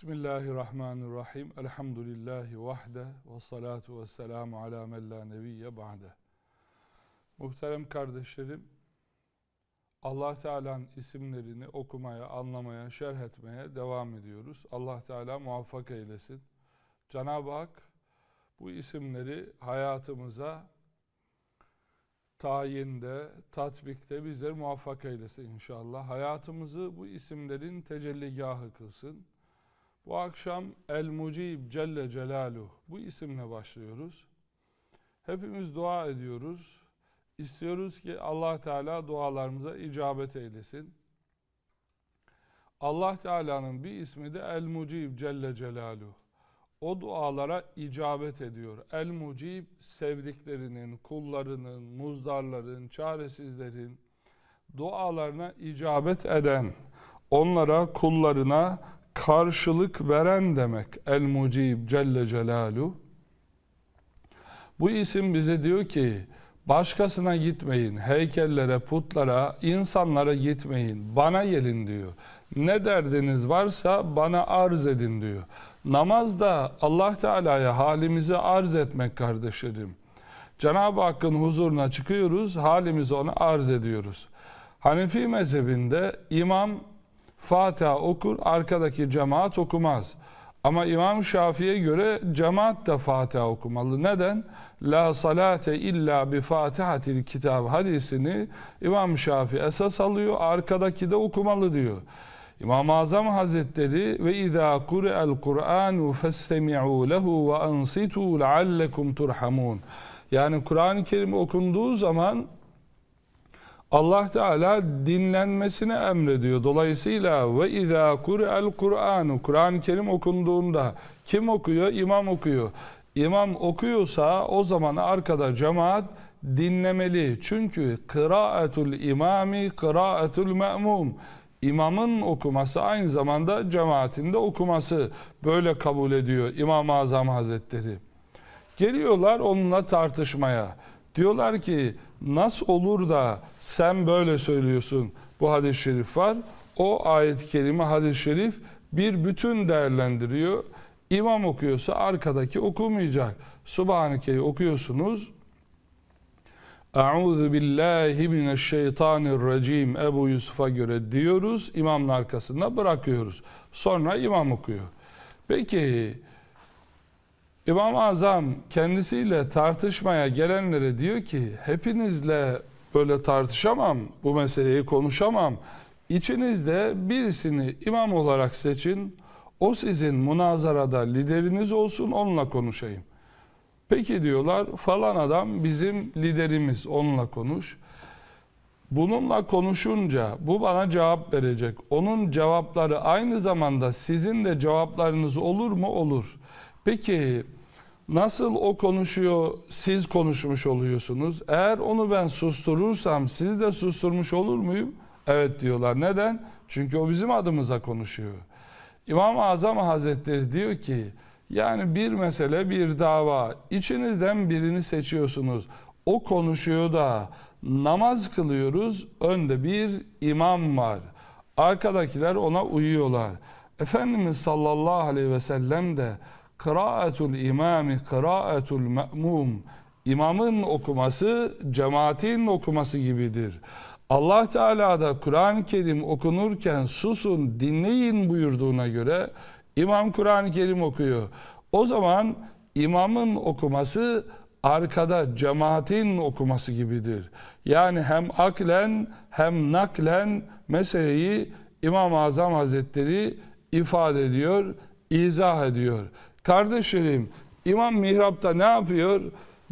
Bismillahirrahmanirrahim. Elhamdülillahi vahde ve salatu ve selamu ala men la nebiyye ba'de. Muhterem kardeşlerim, Allah Teala'nın isimlerini okumaya, anlamaya, şerh etmeye devam ediyoruz. Allah Teala muvaffak eylesin. Cenab-ı Hak bu isimleri hayatımıza tayinde, tatbikte bizleri muvaffak eylesin inşallah. Hayatımızı bu isimlerin tecelligahı kılsın. Bu akşam El-Mucîb Celle Celaluhu bu isimle başlıyoruz. Hepimiz dua ediyoruz. İstiyoruz ki Allah Teala dualarımıza icabet eylesin. Allah Teala'nın bir ismi de El-Mucîb Celle Celaluhu. O dualara icabet ediyor. El-Mucîb, sevdiklerinin, kullarının, muzdarların, çaresizlerin dualarına icabet eden, onlara, kullarına karşılık veren demek El-Mucîb Celle Celaluhu. Bu isim bize diyor ki başkasına gitmeyin, heykellere, putlara, insanlara gitmeyin, bana gelin diyor. Ne derdiniz varsa bana arz edin diyor. Namazda Allah Teala'ya halimizi arz etmek kardeşlerim. Cenab-ı Hakk'ın huzuruna çıkıyoruz, halimizi ona arz ediyoruz. Hanefi mezhebinde imam Fatiha okur, arkadaki cemaat okumaz. Ama İmam-ı Şafi'ye göre cemaat de Fatiha okumalı. Neden? La salate illa bi fatihatil kitab hadisini İmam-ı Şafi esas alıyor, arkadaki de okumalı diyor. İmam-ı Azam Hazretleri ve izâ kure'el Kur'anu festemi'û lehu ve ansitû leallekum turhamûn. Yani Kur'an-ı Kerim okunduğu zaman Allah Teala dinlenmesini emrediyor. Dolayısıyla ve izâ kure'el Kur'anu, Kur'an-ı Kerim okunduğunda kim okuyor? İmam okuyor. İmam okuyorsa o zaman arkada cemaat dinlemeli. Çünkü kıraatul imami kıraatul me'mum. İmamın okuması aynı zamanda cemaatin de okuması, böyle kabul ediyor İmam-ı Azam Hazretleri. Geliyorlar onunla tartışmaya. Diyorlar ki nasıl olur da sen böyle söylüyorsun, bu hadis-i şerif var. O ayet-i kerime, hadis-i şerif bir bütün değerlendiriyor. İmam okuyorsa arkadaki okumayacak. Subhaneke'yi okuyorsunuz. Eûzu billahi mineşşeytanirracim Ebu Yusuf'a göre diyoruz. İmamın arkasında bırakıyoruz. Sonra imam okuyor. Peki İmam-ı Azam kendisiyle tartışmaya gelenlere diyor ki hepinizle böyle tartışamam, bu meseleyi konuşamam. İçinizde birisini imam olarak seçin. O sizin münazarada lideriniz olsun, onunla konuşayım. Peki diyorlar, falan adam bizim liderimiz, onunla konuş. Bununla konuşunca bu bana cevap verecek. Onun cevapları aynı zamanda sizin de cevaplarınız olur mu? Olur. Peki nasıl o konuşuyor, siz konuşmuş oluyorsunuz? Eğer onu ben susturursam sizi de susturmuş olur muyum? Evet diyorlar. Neden? Çünkü o bizim adımıza konuşuyor. İmam-ı Azam Hazretleri diyor ki yani bir mesele, bir dava, içinizden birini seçiyorsunuz. O konuşuyor da namaz kılıyoruz, önde bir imam var. Arkadakiler ona uyuyorlar. Efendimiz sallallahu aleyhi ve sellem de kıraatul imami kıraatul me'mum, İmamın okuması cemaatin okuması gibidir. Allah Teala da Kur'an-ı Kerim okunurken susun, dinleyin buyurduğuna göre imam Kur'an-ı Kerim okuyor. O zaman imamın okuması arkada cemaatin okuması gibidir. Yani hem aklen hem naklen meseleyi İmam-ı Azam Hazretleri ifade ediyor, izah ediyor. Kardeşlerim, imam mihrapta ne yapıyor?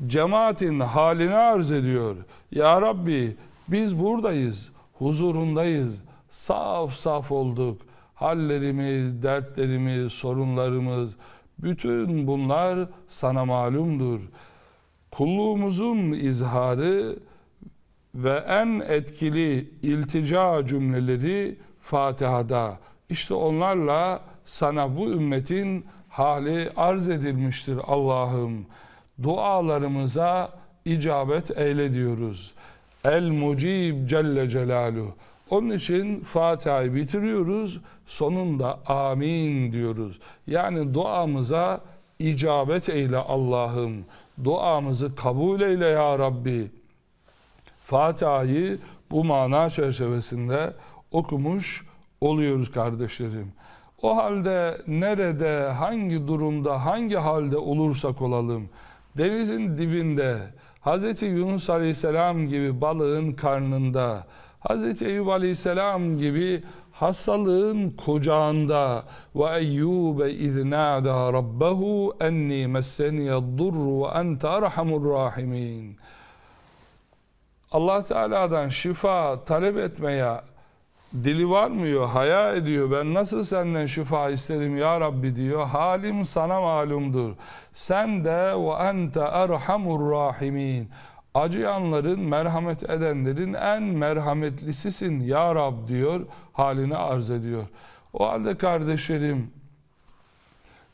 Cemaatin halini arz ediyor. Ya Rabbi, biz buradayız, huzurundayız, saf saf olduk. Hallerimiz, dertlerimiz, sorunlarımız, bütün bunlar sana malumdur. Kulluğumuzun izharı ve en etkili iltica cümleleri Fatiha'da. İşte onlarla sana bu ümmetin hali arz edilmiştir Allah'ım. Dualarımıza icabet eyle diyoruz. El-Mucîb Celle Celaluhu. Onun için Fatiha'yı bitiriyoruz, sonunda amin diyoruz. Yani duamıza icabet eyle Allah'ım, duamızı kabul eyle ya Rabbi. Fatiha'yı bu mana çerçevesinde okumuş oluyoruz kardeşlerim. O halde nerede, hangi durumda, hangi halde olursak olalım, denizin dibinde, Hz. Yunus Aleyhisselam gibi balığın karnında, Hz. Eyüp Aleyhisselam gibi hastalığın kucağında, وَاَيُّوبَ اِذْ نَعْدَى رَبَّهُ اَنِّي مَسَّنِيَ الضُّرُّ وَاَنْتَ اَرْحَمُ الرَّاحِمِينَ. Allah Teala'dan şifa talep etmeye dili varmıyor, haya ediyor. Ben nasıl senden şifa isterim ya Rabbi diyor. Halim sana malumdur. Sen de وَاَنْتَ اَرْحَمُ الرَّاحِمِينَ. Acıyanların, merhamet edenlerin en merhametlisisin ya Rab diyor, halini arz ediyor. O halde kardeşlerim,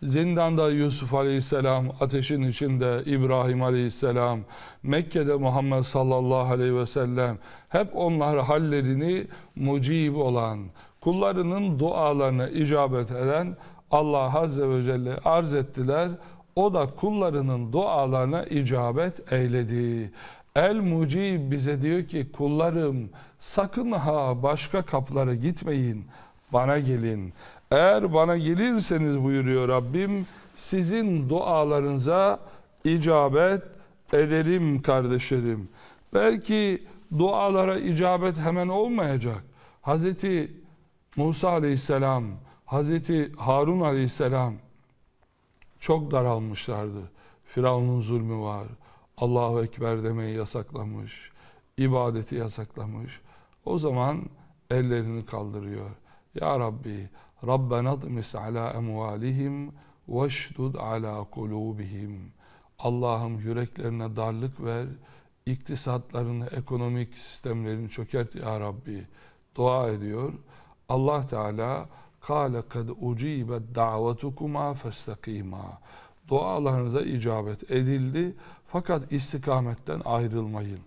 zindanda Yusuf Aleyhisselam, ateşin içinde İbrahim Aleyhisselam, Mekke'de Muhammed sallallahu aleyhi ve sellem, hep onlar hallerini mucib olan, kullarının dualarına icabet eden Allah Azze ve Celle arz ettiler. O da kullarının dualarına icabet eyledi. El-Mucîb bize diyor ki, kullarım sakın ha başka kaplara gitmeyin, bana gelin. Eğer bana gelirseniz buyuruyor Rabbim, sizin dualarınıza icabet ederim kardeşlerim. Belki dualara icabet hemen olmayacak. Hz. Musa aleyhisselam, Hz. Harun aleyhisselam çok daralmışlardı. Firavun'un zulmü var. Allahu Ekber demeyi yasaklamış. İbadeti yasaklamış. O zaman ellerini kaldırıyor. Ya Rabbi, Rabbena tmis ala emvalihim ve şdud ala kulubihim. Allah'ım yüreklerine darlık ver. İktisatlarını, ekonomik sistemlerini çökert ya Rabbi. Dua ediyor. Allah Teala قَالَ قَدْ اُجِيبَتْ دَعْوَتُكُمَا فَاسْتَقِيمَا. Dualarınıza icabet edildi, fakat istikametten ayrılmayın.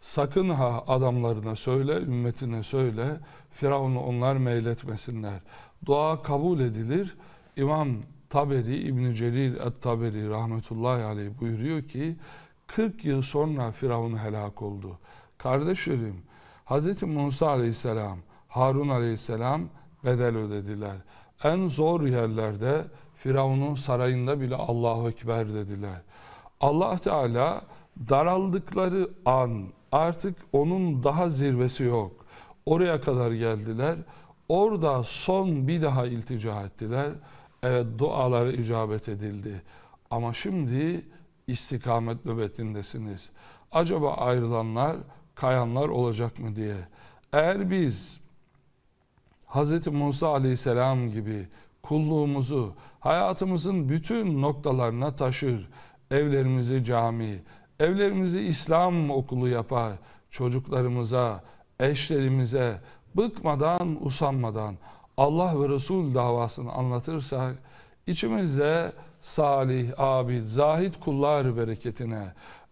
Sakın ha adamlarına söyle, ümmetine söyle, Firavun'u onlar meyletmesinler. Dua kabul edilir. İmam Taberi, İbn-i Celil Et-Taberi rahmetullahi aleyh buyuruyor ki, 40 yıl sonra Firavun helak oldu. Kardeşlerim, Hz. Musa aleyhisselam, Harun aleyhisselam bedel ödediler. En zor yerlerde, Firavun'un sarayında bile Allahu Ekber dediler. Allah Teala daraldıkları an, artık onun daha zirvesi yok. Oraya kadar geldiler. Orada son bir daha iltica ettiler. Evet, dualara icabet edildi. Ama şimdi istikamet nöbetindesiniz. Acaba ayrılanlar, kayanlar olacak mı diye. Eğer biz Hz. Musa aleyhisselam gibi kulluğumuzu hayatımızın bütün noktalarına taşır, evlerimizi cami, evlerimizi İslam okulu yapar, çocuklarımıza, eşlerimize bıkmadan, usanmadan Allah ve Resul davasını anlatırsak, içimizde salih, abid, zahid kullar bereketine,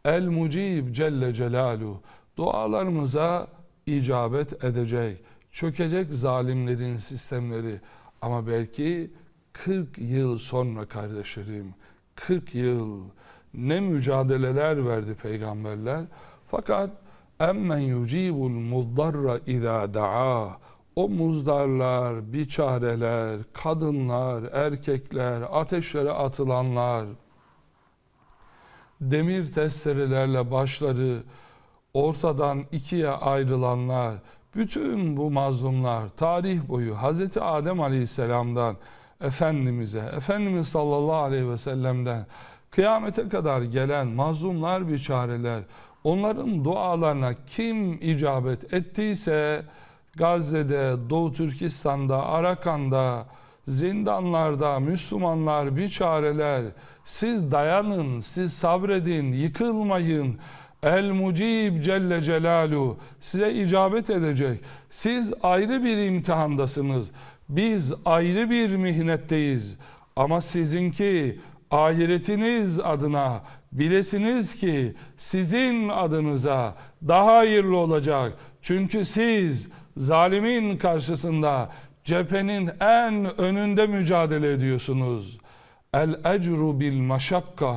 El-Mucîb Celle Celaluhu dualarımıza icabet edecek. Çökecek zalimlerin sistemleri, ama belki 40 yıl sonra kardeşlerim, 40 yıl ne mücadeleler verdi peygamberler. Fakat emmen yucibul muzdarra izâ da'a, o muzdarlar, biçareler, kadınlar, erkekler, ateşlere atılanlar, demir testerelerle başları ortadan ikiye ayrılanlar, bütün bu mazlumlar tarih boyu Hz. Adem Aleyhisselam'dan Efendimiz'e, Efendimiz sallallahu aleyhi ve sellem'den kıyamete kadar gelen mazlumlar, biçareler, onların dualarına kim icabet ettiyse, Gazze'de, Doğu Türkistan'da, Arakan'da, zindanlarda Müslümanlar, biçareler, siz dayanın, siz sabredin, yıkılmayın. El-Mucîb Celle Celaluhu size icabet edecek. Siz ayrı bir imtihandasınız. Biz ayrı bir mihnetteyiz. Ama sizinki ahiretiniz adına, bilesiniz ki sizin adınıza daha hayırlı olacak. Çünkü siz zalimin karşısında cephenin en önünde mücadele ediyorsunuz. El-ecru bil-meşakka.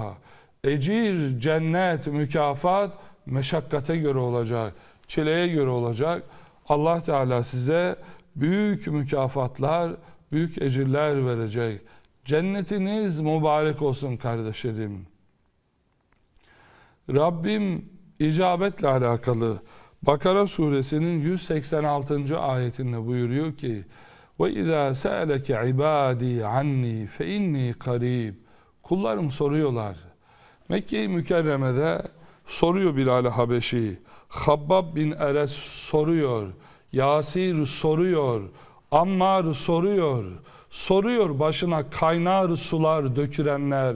Ecir, cennet, mükafat meşakkate göre olacak, çileye göre olacak. Allah Teala size büyük mükafatlar, büyük ecirler verecek. Cennetiniz mübarek olsun kardeşlerim. Rabbim icabetle alakalı Bakara suresinin 186. ayetinde buyuruyor ki: وَاِذَا سَأَلَكَ عِبَادِي عَنِّي فَاِنِّي قَرِيبٌ. Kullarım soruyorlar. Mekke-i Mükerreme'de soruyor Bilal-i Habeşi, Habbab bin Eres soruyor, Yasir soruyor, Ammar soruyor, soruyor başına kaynar sular dökülenler,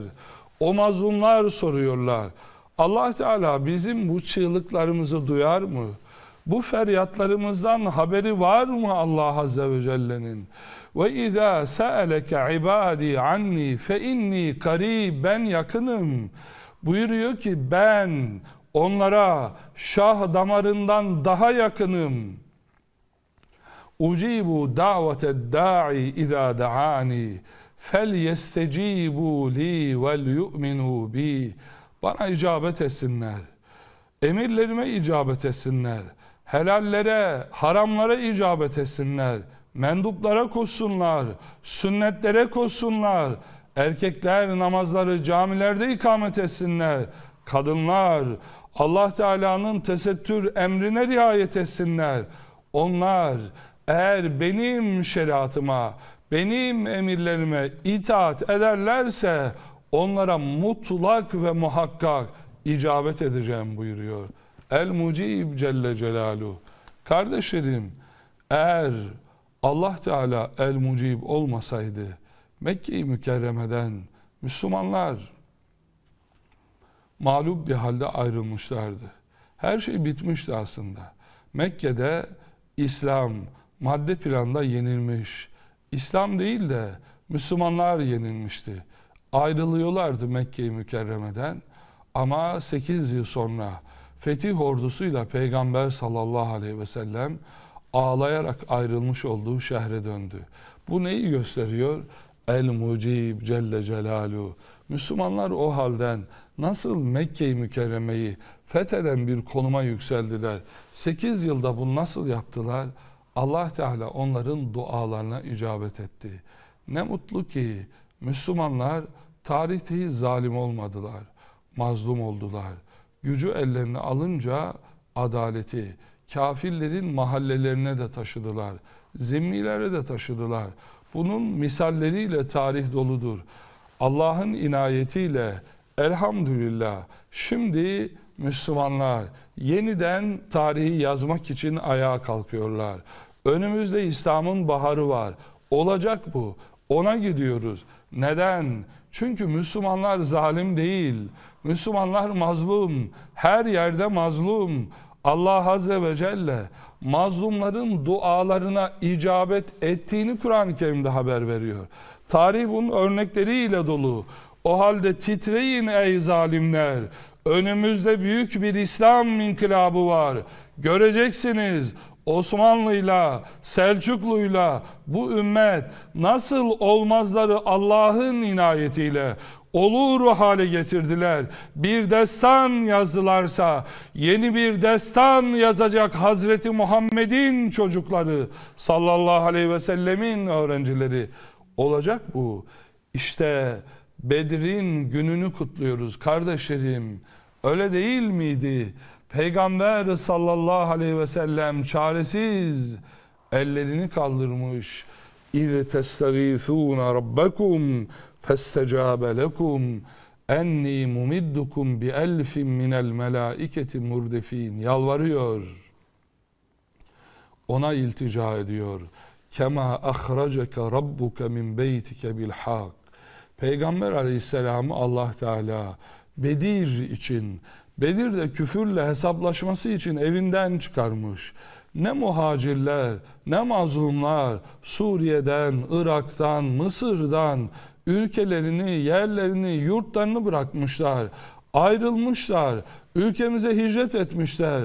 o mazlumlar soruyorlar. Allah Teala bizim bu çığlıklarımızı duyar mı? Bu feryatlarımızdan haberi var mı Allah Azze ve Celle'nin? وَاِذَا سَأَلَكَ عِبَادِي عَنِّي فَاِنِّي قَرِيبٌ. Ben yakınım. Buyuruyor ki ben onlara şah damarından daha yakınım. اُجِيبُوا دَعْوَةَ الدَّاعِ اِذَا دَعَانِي فَلْيَسْتَجِيبُوا لِي وَلْيُؤْمِنُوا بِي. Bana icabet etsinler. Emirlerime icabet etsinler. Helallere, haramlara icabet etsinler. Menduplara koşsunlar, sünnetlere koşsunlar. Erkekler namazları camilerde ikamet etsinler. Kadınlar Allah Teala'nın tesettür emrine riayet etsinler. Onlar eğer benim şeriatıma, benim emirlerime itaat ederlerse onlara mutlak ve muhakkak icabet edeceğim buyuruyor El-Mucîb Celle Celaluhu. Kardeşlerim, eğer Allah Teala El-Mucîb olmasaydı Mekke-i Mükerreme'den Müslümanlar mağlup bir halde ayrılmışlardı. Her şey bitmişti aslında. Mekke'de İslam madde planda yenilmiş. İslam değil de Müslümanlar yenilmişti. Ayrılıyorlardı Mekke-i Mükerreme'den. Ama 8 yıl sonra fetih ordusuyla Peygamber sallallahu aleyhi ve sellem ağlayarak ayrılmış olduğu şehre döndü. Bu neyi gösteriyor? El-Mucîb Celle Celaluhu. Müslümanlar o halden nasıl Mekke-i Mükerreme'yi fetheden bir konuma yükseldiler? 8 yılda bunu nasıl yaptılar? Allah Teala onların dualarına icabet etti. Ne mutlu ki Müslümanlar tarihteki zalim olmadılar, mazlum oldular. Gücü ellerine alınca adaleti kafirlerin mahallelerine de taşıdılar, zimmilere de taşıdılar. Bunun misalleriyle tarih doludur. Allah'ın inayetiyle elhamdülillah şimdi Müslümanlar yeniden tarihi yazmak için ayağa kalkıyorlar. Önümüzde İslam'ın baharı var. Olacak bu. Ona gidiyoruz. Neden? Çünkü Müslümanlar zalim değil. Müslümanlar mazlum. Her yerde mazlum. Allah Azze ve Celle mazlumların dualarına icabet ettiğini Kur'an-ı Kerim'de haber veriyor. Tarih bunun örnekleriyle dolu. O halde titreyin ey zalimler. Önümüzde büyük bir İslam inkılabı var. Göreceksiniz. Osmanlı'yla, Selçuklu'yla bu ümmet nasıl olmazları Allah'ın inayetiyle olur hale getirdiler. Bir destan yazdılarsa yeni bir destan yazacak Hazreti Muhammed'in çocukları, sallallahu aleyhi ve sellemin öğrencileri olacak bu. İşte Bedir'in gününü kutluyoruz kardeşlerim. Öyle değil miydi? Peygamber sallallahu aleyhi ve sellem çaresiz ellerini kaldırmış. اِذْ تَسْتَغِيثُونَ رَبَّكُمْ فَاسْتَجَابَ لَكُمْ اَنِّي مُمِدُّكُمْ بِأَلْفٍ مِنَ الْمَلَائِكَةِ مُرْدِف۪ينَ. Yalvarıyor. Ona iltica ediyor. كَمَا أَخْرَجَكَ رَبُّكَ مِنْ بَيْتِكَ بِالْحَقِّ. Peygamber aleyhisselamı Allah Teala Bedir için, Bedir'de küfürle hesaplaşması için evinden çıkarmış. Ne muhacirler, ne mazlumlar Suriye'den, Irak'tan, Mısır'dan ülkelerini, yerlerini, yurtlarını bırakmışlar. Ayrılmışlar, ülkemize hicret etmişler.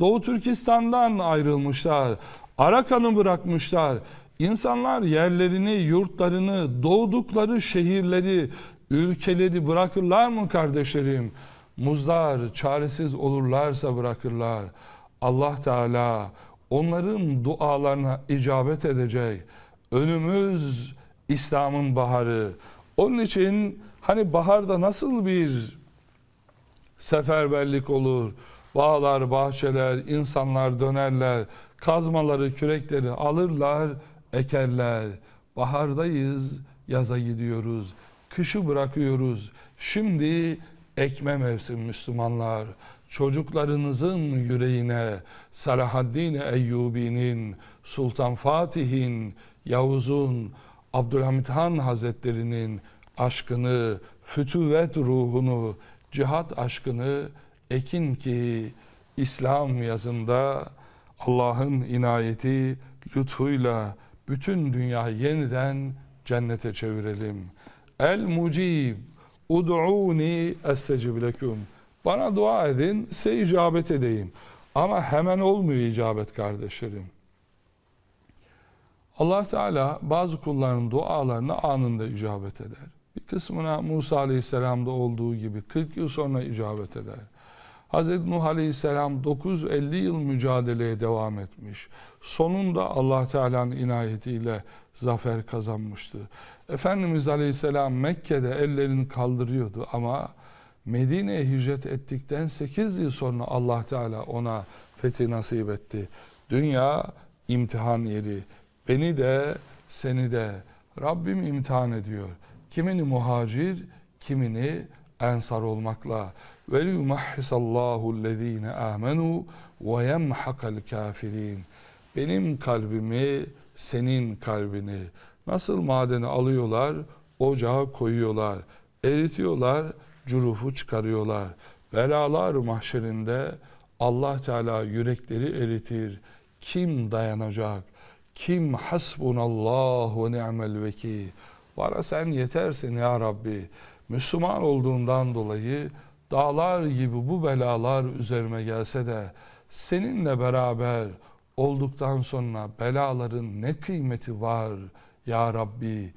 Doğu Türkistan'dan ayrılmışlar. Arakan'ı bırakmışlar. İnsanlar yerlerini, yurtlarını, doğdukları şehirleri, ülkeleri bırakırlar mı kardeşlerim? Muzlar, çaresiz olurlarsa bırakırlar. Allah Teala onların dualarına icabet edecek. Önümüz İslam'ın baharı. Onun için hani baharda nasıl bir seferberlik olur? Bağlar, bahçeler, insanlar dönerler. Kazmaları, kürekleri alırlar, ekerler. Bahardayız, yaza gidiyoruz. Kışı bırakıyoruz. Şimdi ekme mevsim Müslümanlar. Çocuklarınızın yüreğine Selahaddin Eyyubi'nin, Sultan Fatih'in, Yavuz'un, Abdülhamid Han Hazretleri'nin aşkını, fütüvet ruhunu, cihat aşkını ekin ki İslam yazında Allah'ın inayeti, lütfuyla bütün dünyayı yeniden cennete çevirelim. El-Mucîb, ud'ûni estecib leküm. Bana dua edin, size icabet edeyim. Ama hemen olmuyor icabet kardeşlerim. Allah Teala bazı kulların dualarına anında icabet eder. Bir kısmına Musa Aleyhisselam'da olduğu gibi 40 yıl sonra icabet eder. Hz. Nuh Aleyhisselam 950 yıl mücadeleye devam etmiş. Sonunda Allah Teala'nın inayetiyle zafer kazanmıştı. Efendimiz Aleyhisselam Mekke'de ellerini kaldırıyordu ama Medine'ye hicret ettikten 8 yıl sonra Allah Teala ona fethi nasip etti. Dünya imtihan yeri. Beni de seni de Rabbim imtihan ediyor. Kimini muhacir, kimini ensar olmakla. وَلِيُمَحِّسَ اللّٰهُ الَّذ۪ينَ آمَنُوا وَيَمْحَقَ الْكَافِر۪ينَ. Benim kalbimi, senin kalbini nasıl madeni alıyorlar, ocağa koyuyorlar, eritiyorlar, curufu çıkarıyorlar. Belalar mahşerinde Allah Teala yürekleri eritir. Kim dayanacak? Kim hasbunallahu ni'mel vekil. Bana sen yetersin ya Rabbi. Müslüman olduğundan dolayı dağlar gibi bu belalar üzerime gelse de seninle beraber olduktan sonra belaların ne kıymeti var ya Rabbi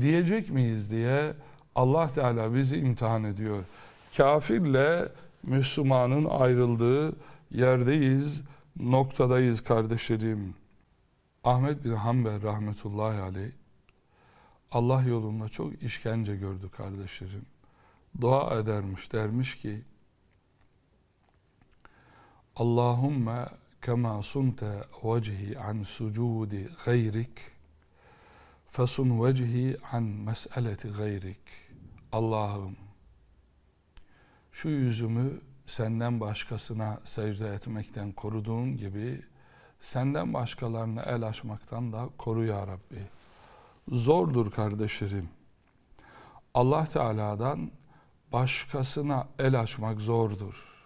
diyecek miyiz diye Allah Teala bizi imtihan ediyor. Kafirle Müslümanın ayrıldığı yerdeyiz, noktadayız kardeşlerim. Ahmet bin Hanbel rahmetullahi aleyh Allah yolunda çok işkence gördü kardeşlerim. Dua edermiş, dermiş ki Allahümme kema sunte vecihi an sucudi gayrik fesun vecihi an meseleti gayrik. Allah'ım şu yüzümü senden başkasına secde etmekten koruduğun gibi senden başkalarına el açmaktan da koru ya Rabbi. Zordur kardeşlerim. Allah Teala'dan başkasına el açmak zordur.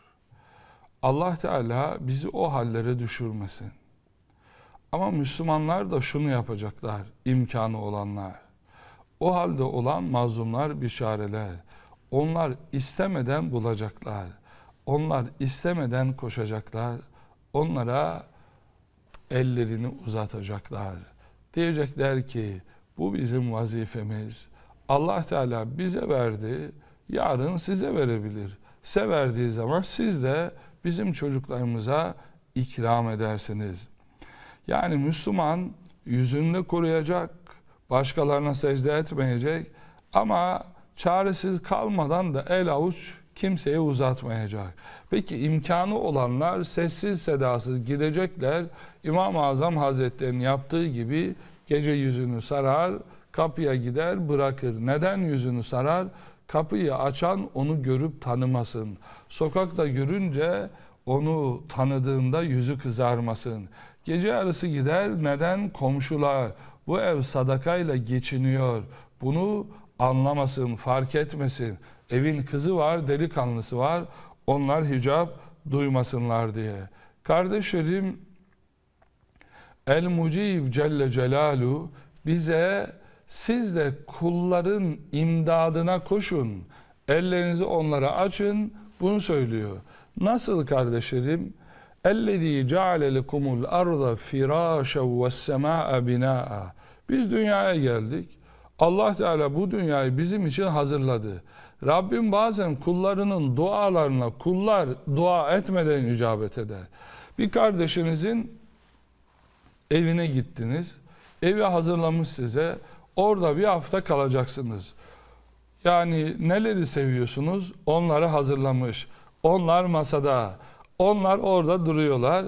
Allah Teala bizi o hallere düşürmesin. Ama Müslümanlar da şunu yapacaklar, imkanı olanlar. O halde olan mazlumlar biçareler. Onlar istemeden bulacaklar. Onlar istemeden koşacaklar. Onlara ellerini uzatacaklar. Diyecekler ki bu bizim vazifemiz. Allah Teala bize verdi, yarın size verebilir. Size verdiği zaman siz de bizim çocuklarımıza ikram edersiniz. Yani Müslüman yüzünü koruyacak, başkalarına secde etmeyecek ama çaresiz kalmadan da el avuç kimseye uzatmayacak. Peki imkanı olanlar sessiz sedasız gidecekler. İmam-ı Azam Hazretleri'nin yaptığı gibi gece yüzünü sarar, kapıya gider bırakır. Neden yüzünü sarar? Kapıyı açan onu görüp tanımasın. Sokakta görünce onu tanıdığında yüzü kızarmasın. Gece yarısı gider. Neden? Komşular bu ev sadakayla geçiniyor. Bunu anlamasın, fark etmesin. Evin kızı var, delikanlısı var. Onlar hicap duymasınlar diye. Kardeşlerim, El-Mucîb Celle Celaluhu bize siz de kulların imdadına koşun. Ellerinizi onlara açın. Bunu söylüyor. Nasıl kardeşlerim? اَلَّذ۪ي جَعَلَ لَكُمُ الْاَرْضَ فِرَاشًا وَالسَّمَاءَ بِنَاءً. Biz dünyaya geldik. Allah Teala bu dünyayı bizim için hazırladı. Rabbim bazen kullarının dualarına kullar dua etmeden icabet eder. Bir kardeşinizin evine gittiniz. Evi hazırlamış size. Orada bir hafta kalacaksınız. Yani neleri seviyorsunuz? Onları hazırlamış. Onlar masada. Onlar orada duruyorlar.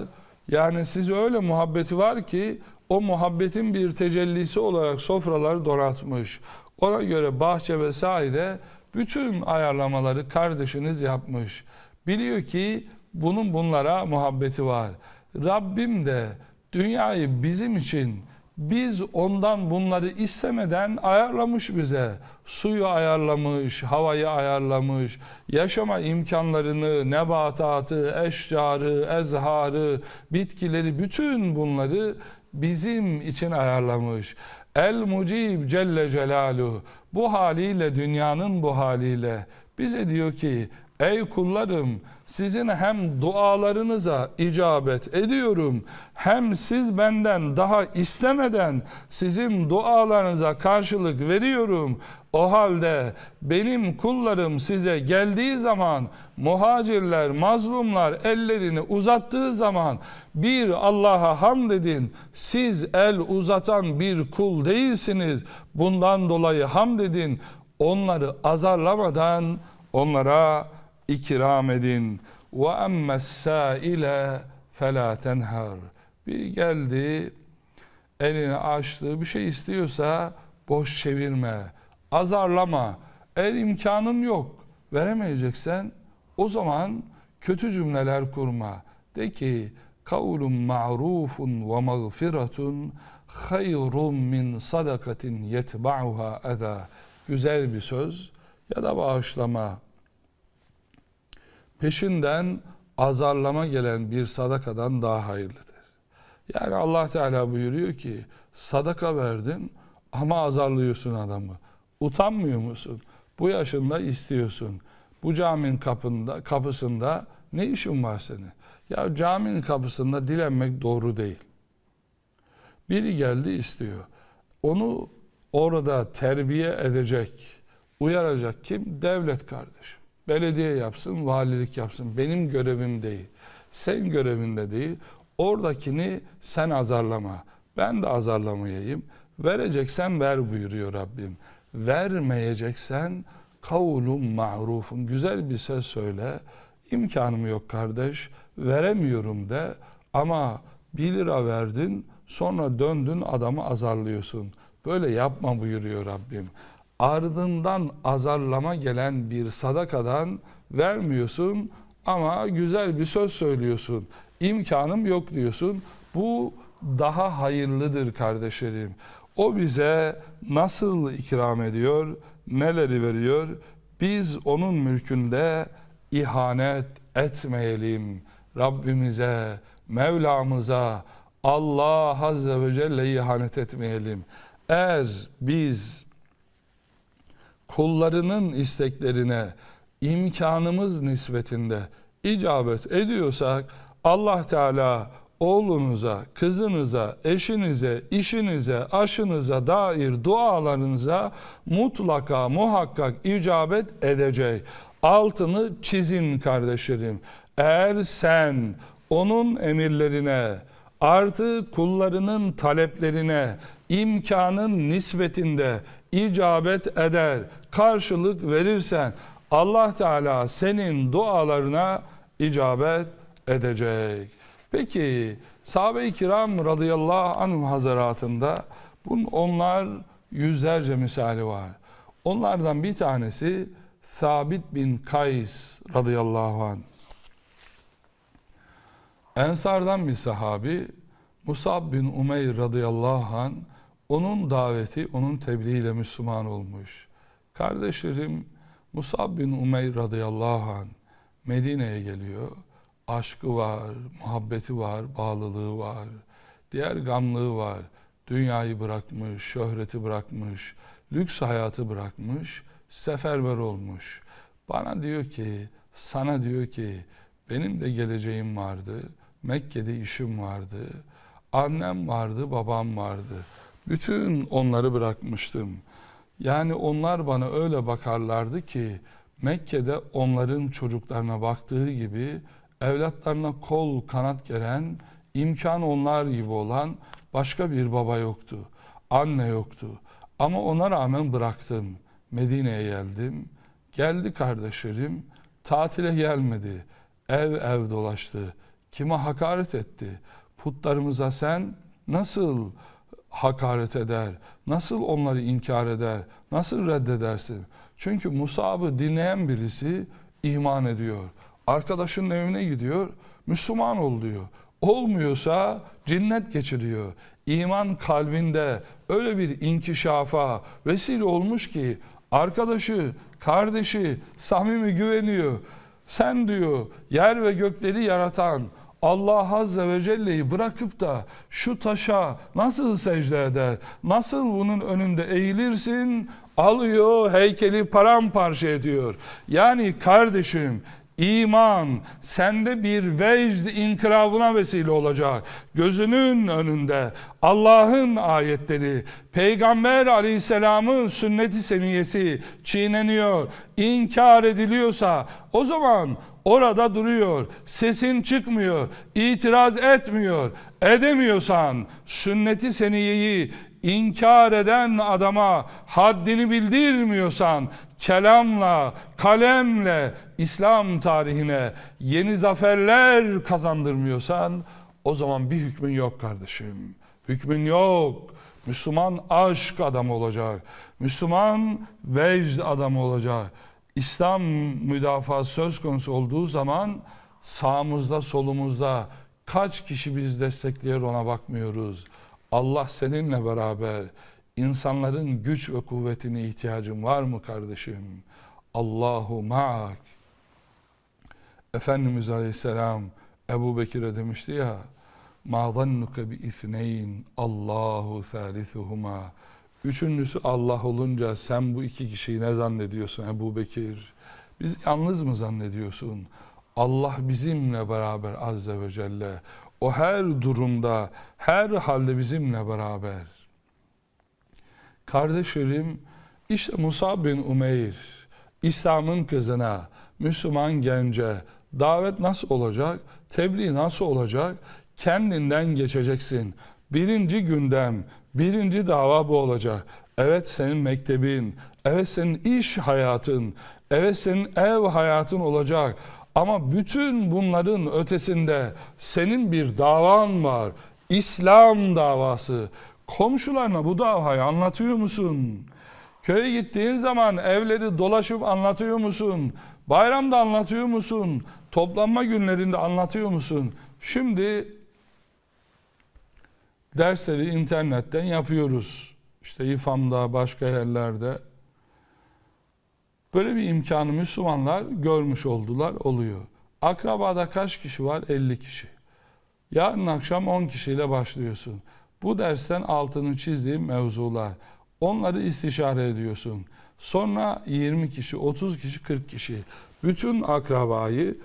Yani siz öyle muhabbeti var ki o muhabbetin bir tecellisi olarak sofraları donatmış. Ona göre bahçe vesaire bütün ayarlamaları kardeşiniz yapmış. Biliyor ki bunun bunlara muhabbeti var. Rabbim de dünyayı bizim için, biz ondan bunları istemeden ayarlamış bize. Suyu ayarlamış, havayı ayarlamış, yaşama imkanlarını, nebatatı, eşcarı, ezharı, bitkileri, bütün bunları bizim için ayarlamış. El-Mucîb Celle Celaluhu, bu haliyle, dünyanın bu haliyle bize diyor ki ey kullarım, sizin hem dualarınıza icabet ediyorum, hem siz benden daha istemeden sizin dualarınıza karşılık veriyorum. O halde benim kullarım size geldiği zaman, muhacirler, mazlumlar ellerini uzattığı zaman bir Allah'a hamd edin. Siz el uzatan bir kul değilsiniz. Bundan dolayı hamd edin. Onları azarlamadan onlara ikram edin. وَاَمَّ السَّائِلَ فَلَا تَنْهَرْ. Bir geldi, elini açtı, bir şey istiyorsa boş çevirme, azarlama. Eğer imkanın yok, veremeyeceksen o zaman kötü cümleler kurma. De ki قَوْلٌ مَعْرُوفٌ وَمَغْفِرَةٌ خَيْرٌ مِنْ صَدَقَةٍ يَتْبَعُهَا اَذَا. Güzel bir söz ya da bağışlama, peşinden azarlama gelen bir sadakadan daha hayırlıdır. Yani Allah Teala buyuruyor ki sadaka verdin ama azarlıyorsun adamı. Utanmıyor musun? Bu yaşında istiyorsun. Bu caminin kapısında ne işin var senin? Ya caminin kapısında dilenmek doğru değil. Biri geldi istiyor. Onu orada terbiye edecek, uyaracak kim? Devlet kardeşim. Belediye yapsın, valilik yapsın. Benim görevim değil. Sen görevinde değil. Oradakini sen azarlama. Ben de azarlamayayım. Vereceksen ver buyuruyor Rabbim. Vermeyeceksen kavlun ma'rufun. Güzel bir söz söyle. İmkanım yok kardeş, veremiyorum de. Ama 1 lira verdin, sonra döndün adamı azarlıyorsun. Böyle yapma buyuruyor Rabbim. Ardından azarlama gelen bir sadakadan vermiyorsun ama güzel bir söz söylüyorsun. İmkanım yok diyorsun. Bu daha hayırlıdır kardeşlerim. O bize nasıl ikram ediyor, neleri veriyor? Biz onun mülkünde ihanet etmeyelim. Rabbimize, Mevlamıza, Allah Azze ve Celle'ye ihanet etmeyelim. Eğer biz kullarının isteklerine imkanımız nispetinde icabet ediyorsak Allah Teala oğlunuza, kızınıza, eşinize, işinize, aşınıza dair dualarınıza mutlaka muhakkak icabet edecek. Altını çizin kardeşlerim. Eğer sen onun emirlerine artı kullarının taleplerine imkanın nispetinde icabet eder, karşılık verirsen Allah Teala senin dualarına icabet edecek. Peki sahabe-i kiram radıyallahu anhum hazaratında bunun onlar yüzlerce misali var. Onlardan bir tanesi Sabit bin Kays radıyallahu anh. Ensardan bir sahabi, Musab bin Umeyr radıyallahu anh, onun daveti, onun tebliğiyle Müslüman olmuş. Kardeşlerim, Musab bin Umeyr radıyallahu anh Medine'ye geliyor. Aşkı var, muhabbeti var, bağlılığı var, diğer gamlığı var. Dünyayı bırakmış, şöhreti bırakmış, lüks hayatı bırakmış, seferber olmuş. Sana diyor ki, benim de geleceğim vardı, Mekke'de işim vardı, annem vardı, babam vardı. Bütün onları bırakmıştım. Yani onlar bana öyle bakarlardı ki Mekke'de onların çocuklarına baktığı gibi evlatlarına kol kanat geren, imkan onlar gibi olan başka bir baba yoktu. Anne yoktu. Ama ona rağmen bıraktım. Medine'ye geldim. Geldi kardeşlerim. Tatile gelmedi. Ev ev dolaştı. Kime hakaret etti? Putlarımıza sen nasıl hakaret eder? Nasıl onları inkar eder? Nasıl reddedersin? Çünkü Musab'ı dinleyen birisi iman ediyor. Arkadaşının evine gidiyor. Müslüman ol diyor. Olmuyorsa cinnet geçiriyor. İman kalbinde öyle bir inkişafa vesile olmuş ki arkadaşı, kardeşi samimi güveniyor. Sen diyor yer ve gökleri yaratan Allah Azze ve Celle'yi bırakıp da şu taşa nasıl secde eder, nasıl bunun önünde eğilirsin, alıyor heykeli paramparça ediyor. Yani kardeşim, İman sende bir vecd inkılabına vesile olacak. Gözünün önünde Allah'ın ayetleri, Peygamber Aleyhisselam'ın sünnet-i seniyesi çiğneniyor, inkar ediliyorsa o zaman orada duruyor, sesin çıkmıyor, itiraz etmiyor. Edemiyorsan sünnet-i seniyeyi inkar eden adama haddini bildirmiyorsan kelamla, kalemle İslam tarihine yeni zaferler kazandırmıyorsan o zaman bir hükmün yok kardeşim. Hükmün yok. Müslüman aşk adamı olacak. Müslüman vecd adamı olacak. İslam müdafaa söz konusu olduğu zaman sağımızda solumuzda kaç kişi biz destekliyor ona bakmıyoruz. Allah seninle beraber. İnsanların güç ve kuvvetine ihtiyacın var mı kardeşim? Allahu ma'ak. Efendimiz Aleyhisselam Ebubekir'e demişti ya, ma zannuke bi isneyn Allahu salisuhuma. Üçüncüsü Allah olunca sen bu iki kişiyi ne zannediyorsun Ebubekir? Biz yalnız mı zannediyorsun? Allah bizimle beraber Azze ve Celle. O her durumda, her halde bizimle beraber. Kardeşlerim, işte Musab bin Umeyr, İslam'ın kızına, Müslüman gence davet nasıl olacak, tebliğ nasıl olacak, kendinden geçeceksin. Birinci gündem, birinci dava bu olacak. Evet senin mektebin, evet senin iş hayatın, evet senin ev hayatın olacak. Ama bütün bunların ötesinde senin bir davan var, İslam davası. Komşularına bu davayı anlatıyor musun? Köye gittiğin zaman evleri dolaşıp anlatıyor musun? Bayramda anlatıyor musun? Toplanma günlerinde anlatıyor musun? Şimdi dersleri internetten yapıyoruz. İşte İFAM'da, başka yerlerde. Böyle bir imkanı Müslümanlar görmüş oldular, oluyor. Akrabada kaç kişi var? 50 kişi. Yarın akşam 10 kişiyle başlıyorsun. Bu dersten altını çizdiğim mevzular. Onları istişare ediyorsun. Sonra 20 kişi, 30 kişi, 40 kişi. Bütün akrabayı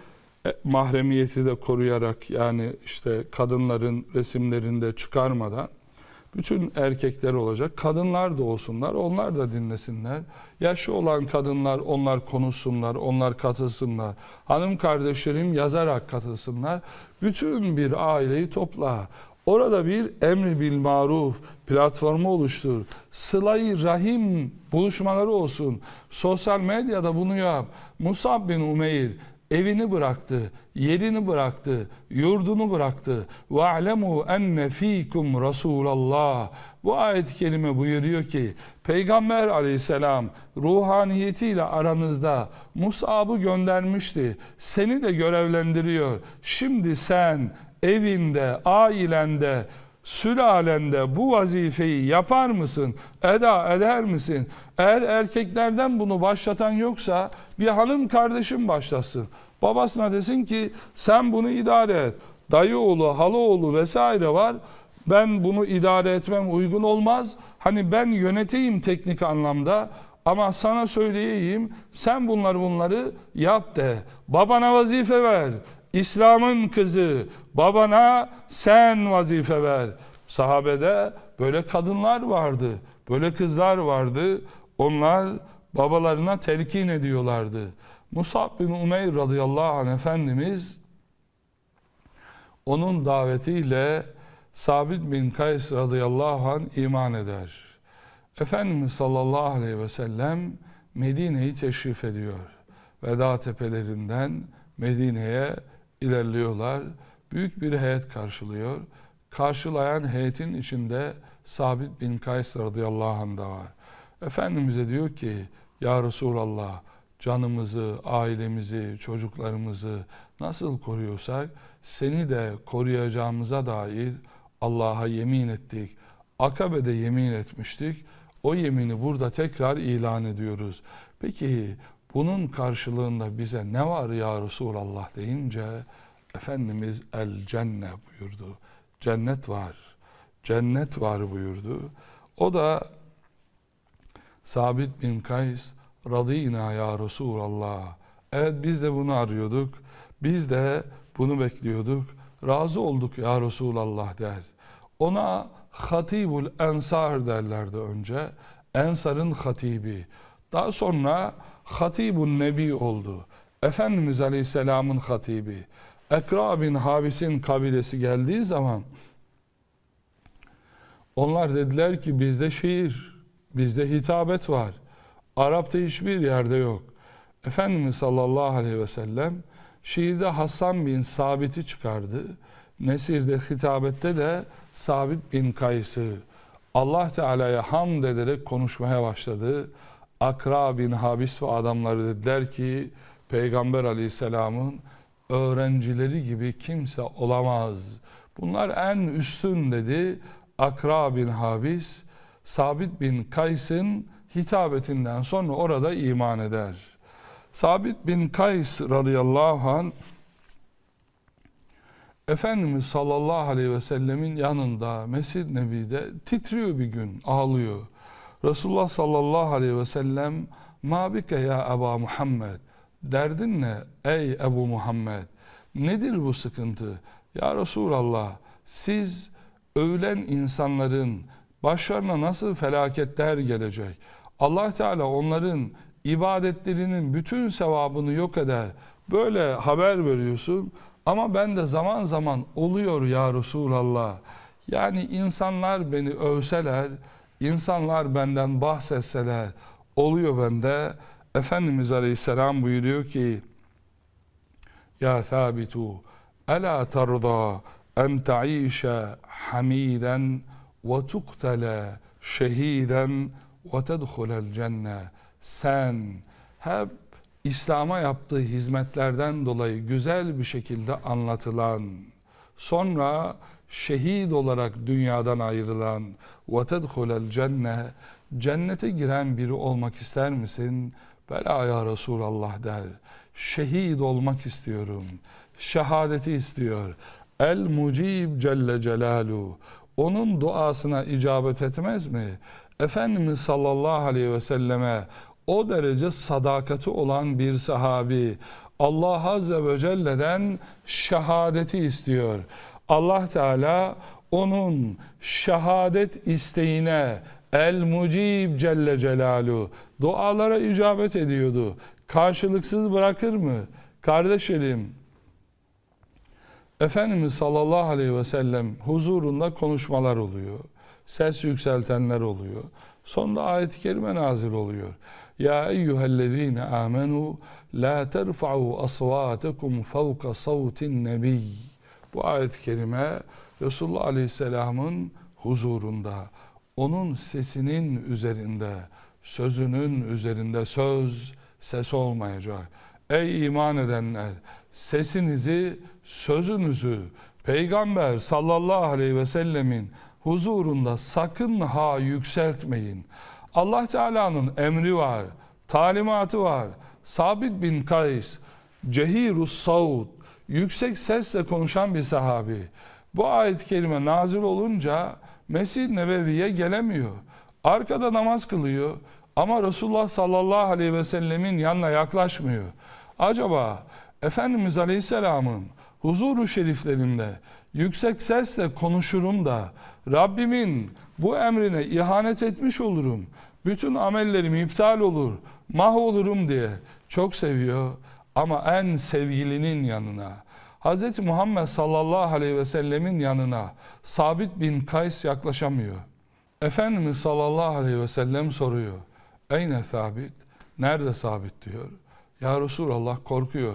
mahremiyeti de koruyarak, yani işte kadınların resimlerinde çıkarmadan, bütün erkekler olacak. Kadınlar da olsunlar, onlar da dinlesinler. Yaşlı olan kadınlar, onlar konuşsunlar, onlar katılsınlar. Hanım kardeşlerim yazarak katılsınlar. Bütün bir aileyi topla. Orada bir emri bil maruf platformu oluştur. Sıla-i rahim buluşmaları olsun. Sosyal medyada bunu yap. Musab bin Umeyr evini bıraktı, yerini bıraktı, yurdunu bıraktı. وَاَعْلَمُوا اَنَّ ف۪يكُمْ رَسُولَ اللّٰهِ Bu ayet-i kerime buyuruyor ki, Peygamber Aleyhisselam ruhaniyetiyle aranızda Musab'ı göndermişti. Seni de görevlendiriyor. Şimdi sen evinde, ailende, sülalende bu vazifeyi yapar mısın? Eda eder misin? Eğer erkeklerden bunu başlatan yoksa bir hanım kardeşim başlasın. Babasına desin ki sen bunu idare et. Dayı oğlu, hala oğlu vesaire var. Ben bunu idare etmem uygun olmaz. Hani ben yöneteyim teknik anlamda. Ama sana söyleyeyim sen bunları yap de. Babana vazife ver. İslam'ın kızı, babana sen vazife ver. Sahabede böyle kadınlar vardı, böyle kızlar vardı. Onlar babalarına telkin ediyorlardı. Musab bin Umeyr radıyallahu anh Efendimiz, onun davetiyle Sabit bin Kays radıyallahu anh iman eder. Efendimiz sallallahu aleyhi ve sellem Medine'yi teşrif ediyor. Veda tepelerinden Medine'ye ilerliyorlar. Büyük bir heyet karşılıyor. Karşılayan heyetin içinde Sabit bin Kays radıyallahu anh da var. Efendimiz'e diyor ki, ya Resulallah, canımızı, ailemizi, çocuklarımızı nasıl koruyorsak seni de koruyacağımıza dair Allah'a yemin ettik. Akabe'de yemin etmiştik. O yemini burada tekrar ilan ediyoruz. Peki bunun karşılığında bize ne var ya Resulallah deyince Efendimiz el cenne buyurdu. Cennet var. Cennet var buyurdu. O da Sabit bin Kays radıyna ya Resulallah. Evet, biz de bunu arıyorduk. Biz de bunu bekliyorduk. Razı olduk ya Resulallah der. Ona Hatibul Ensar derlerdi önce. Ensar'ın hatibi. Daha sonra Hatibul Nebi oldu. Efendimiz Aleyhisselam'ın hatibi. Ekra bin Habis'in kabilesi geldiği zaman onlar dediler ki bizde şiir, bizde hitabet var. Arap'ta hiçbir yerde yok. Efendimiz sallallahu aleyhi ve sellem şiirde Hasan bin Sabit'i çıkardı. Nesir'de, hitabette de Sabit bin Kays'ı. Allah Teala'ya hamd ederek konuşmaya başladı. Akra bin Habis ve adamları dediler ki Peygamber aleyhisselamın öğrencileri gibi kimse olamaz. Bunlar en üstün dedi. Akra bin Habis Sabit bin Kays'ın hitabetinden sonra orada iman eder. Sabit bin Kays radıyallahu anh Efendimiz sallallahu aleyhi ve sellemin yanında Mescid-i Nebi'de titriyor bir gün, ağlıyor. Resulullah sallallahu aleyhi ve sellem "Ma bike ya Eba Muhammed, derdin ne ey Ebu Muhammed, nedir bu sıkıntı? Ya Resulallah, siz ölen insanların başlarına nasıl felaketler gelecek? Allah Teala onların ibadetlerinin bütün sevabını yok eder. Böyle haber veriyorsun. Ama ben de zaman zaman oluyor ya Resulallah. Yani insanlar beni övseler, insanlar benden bahsetseler oluyor bende." Efendimiz Aleyhisselam buyuruyor ki ya Thabitu Ela tarda en ta'işe hamiden ve tuktele şehiden ve tedhulel cenne. Sen hep İslam'a yaptığı hizmetlerden dolayı güzel bir şekilde anlatılan, sonra şehit olarak dünyadan ayrılan وَتَدْخُلَ الْجَنَّةِ cennete giren biri olmak ister misin? Bela ya Resulallah der. Şehit olmak istiyorum. Şehadeti istiyor. El-Mucîb Celle Celaluhu. Onun duasına icabet etmez mi? Efendimiz sallallahu aleyhi ve selleme o derece sadakati olan bir sahabi Allah Azze ve Celle'den şehadeti istiyor. Allah Teala onun şehadet isteğine El-Mucîb Celle Celaluhu dualara icabet ediyordu. Karşılıksız bırakır mı? Kardeşlerim, Efendimiz sallallahu aleyhi ve sellem huzurunda konuşmalar oluyor. Ses yükseltenler oluyor. Sonunda ayet-i kerime nazil oluyor. Ya eyyühellezine amenu la terfa'u asvâtekum fevka savtin nebi. Bu ayet-i kerime Resulullah Aleyhisselam'ın huzurunda, onun sesinin üzerinde, sözünün üzerinde söz, ses olmayacak. Ey iman edenler, sesinizi, sözünüzü Peygamber sallallahu aleyhi ve sellemin huzurunda sakın ha yükseltmeyin. Allah Teala'nın emri var, talimatı var. Sabit bin Kays, Cehirus Saud, yüksek sesle konuşan bir sahabi. Bu ayet-i kerime nazil olunca Mescid-i Nebevi'ye gelemiyor. Arkada namaz kılıyor ama Resulullah sallallahu aleyhi ve sellemin yanına yaklaşmıyor. Acaba Efendimiz Aleyhisselam'ın huzur-u şeriflerinde yüksek sesle konuşurum da Rabbimin bu emrine ihanet etmiş olurum. Bütün amellerim iptal olur, mahvolurum diye çok seviyor. Ama en sevgilinin yanına, Hz. Muhammed sallallahu aleyhi ve sellemin yanına Sabit bin Kays yaklaşamıyor. Efendimiz sallallahu aleyhi ve sellem soruyor. Eyne Sabit? Nerede Sabit diyor. Ya Resulallah korkuyor.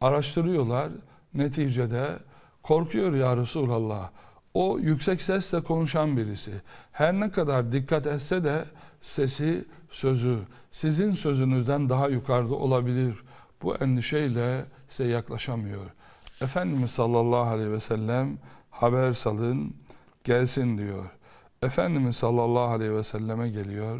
Araştırıyorlar. Neticede korkuyor ya Resulallah. O yüksek sesle konuşan birisi. Her ne kadar dikkat etse de sesi, sözü sizin sözünüzden daha yukarıda olabilir. Bu endişeyle size yaklaşamıyor. Efendimiz sallallahu aleyhi ve sellem haber salın gelsin diyor. Efendimiz sallallahu aleyhi ve selleme geliyor.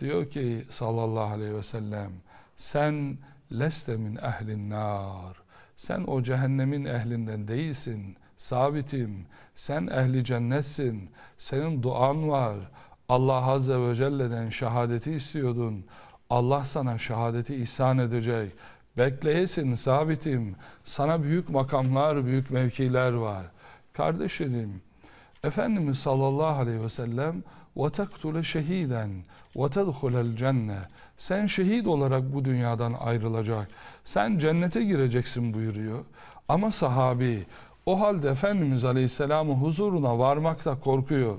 Diyor ki sallallahu aleyhi ve sellem sen leste min ehlin nar. Sen o cehennemin ehlinden değilsin. Sabitim. Sen ehli cennetsin. Senin duan var. Allah Azze ve Celle'den şehadeti istiyordun. Allah sana şehadeti ihsan edecek. Bekleyesin Sabitim. Sana büyük makamlar, büyük mevkiler var. Kardeşlerim, Efendimiz sallallahu aleyhi ve sellem وَتَقْتُلَ شَه۪يدًا وَتَدْخُلَ الْجَنَّةِ sen şehit olarak bu dünyadan ayrılacak, sen cennete gireceksin buyuruyor. Ama sahabi o halde Efendimiz Aleyhisselam'ın huzuruna varmakta korkuyor.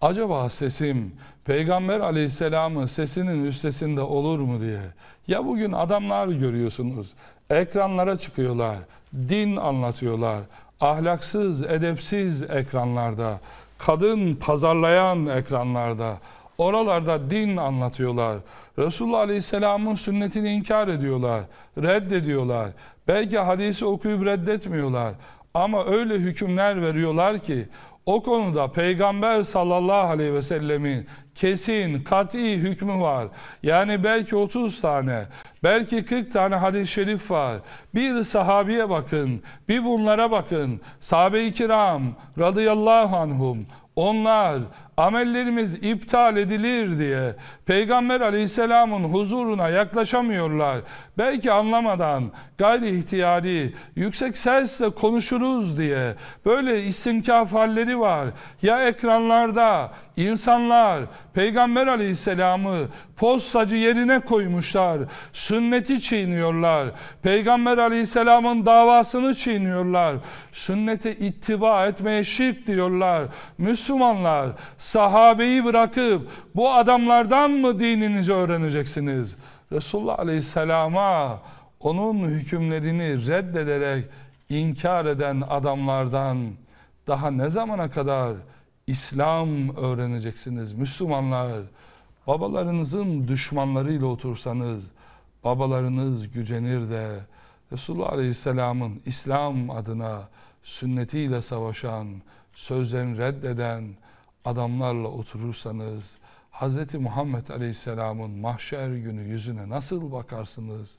Acaba sesim Peygamber Aleyhisselam'ın sesinin üstesinde olur mu diye. Ya bugün adamlar görüyorsunuz, ekranlara çıkıyorlar, din anlatıyorlar, ahlaksız, edepsiz ekranlarda, kadın pazarlayan ekranlarda, oralarda din anlatıyorlar. Resulullah Aleyhisselam'ın sünnetini inkar ediyorlar, reddediyorlar. Belki hadisi okuyup reddetmiyorlar. Ama öyle hükümler veriyorlar ki o konuda Peygamber sallallahu aleyhi ve sellemin kesin, kat'i hükmü var. Yani belki 30 tane, belki 40 tane hadis-i şerif var. Bir sahabiye bakın, bir bunlara bakın. Sahabe-i kiram radıyallahu anhum. Onlar amellerimiz iptal edilir diye Peygamber Aleyhisselam'ın huzuruna yaklaşamıyorlar. Belki anlamadan gayri ihtiyari yüksek sesle konuşuruz diye böyle istinkaf halleri var. Ya ekranlarda insanlar Peygamber Aleyhisselam'ı postacı yerine koymuşlar. Sünneti çiğniyorlar. Peygamber Aleyhisselam'ın davasını çiğniyorlar. Sünnete ittiba etmeye şirk diyorlar. Müslümanlar sahabeyi bırakıp bu adamlardan mı dininizi öğreneceksiniz? Resulullah Aleyhisselam'a onun hükümlerini reddederek inkar eden adamlardan daha ne zamana kadar İslam öğreneceksiniz? Müslümanlar, babalarınızın düşmanlarıyla otursanız babalarınız gücenir de Resulullah Aleyhisselam'ın İslam adına sünnetiyle savaşan, sözlerini reddeden adamlarla oturursanız Hz. Muhammed Aleyhisselam'ın mahşer günü yüzüne nasıl bakarsınız?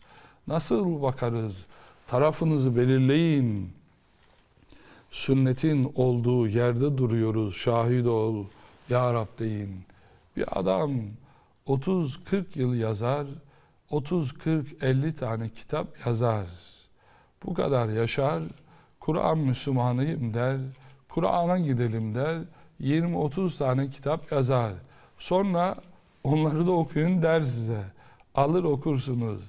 Nasıl bakarız? Tarafınızı belirleyin. Sünnetin olduğu yerde duruyoruz. Şahit ol ya Rab deyin. Bir adam 30-40 yıl yazar, 30-40-50 tane kitap yazar. Bu kadar yaşar, Kur'an Müslümanıyım der, Kur'an'a gidelim der, 20-30 tane kitap yazar. Sonra onları da okuyun der size. Alır okursunuz.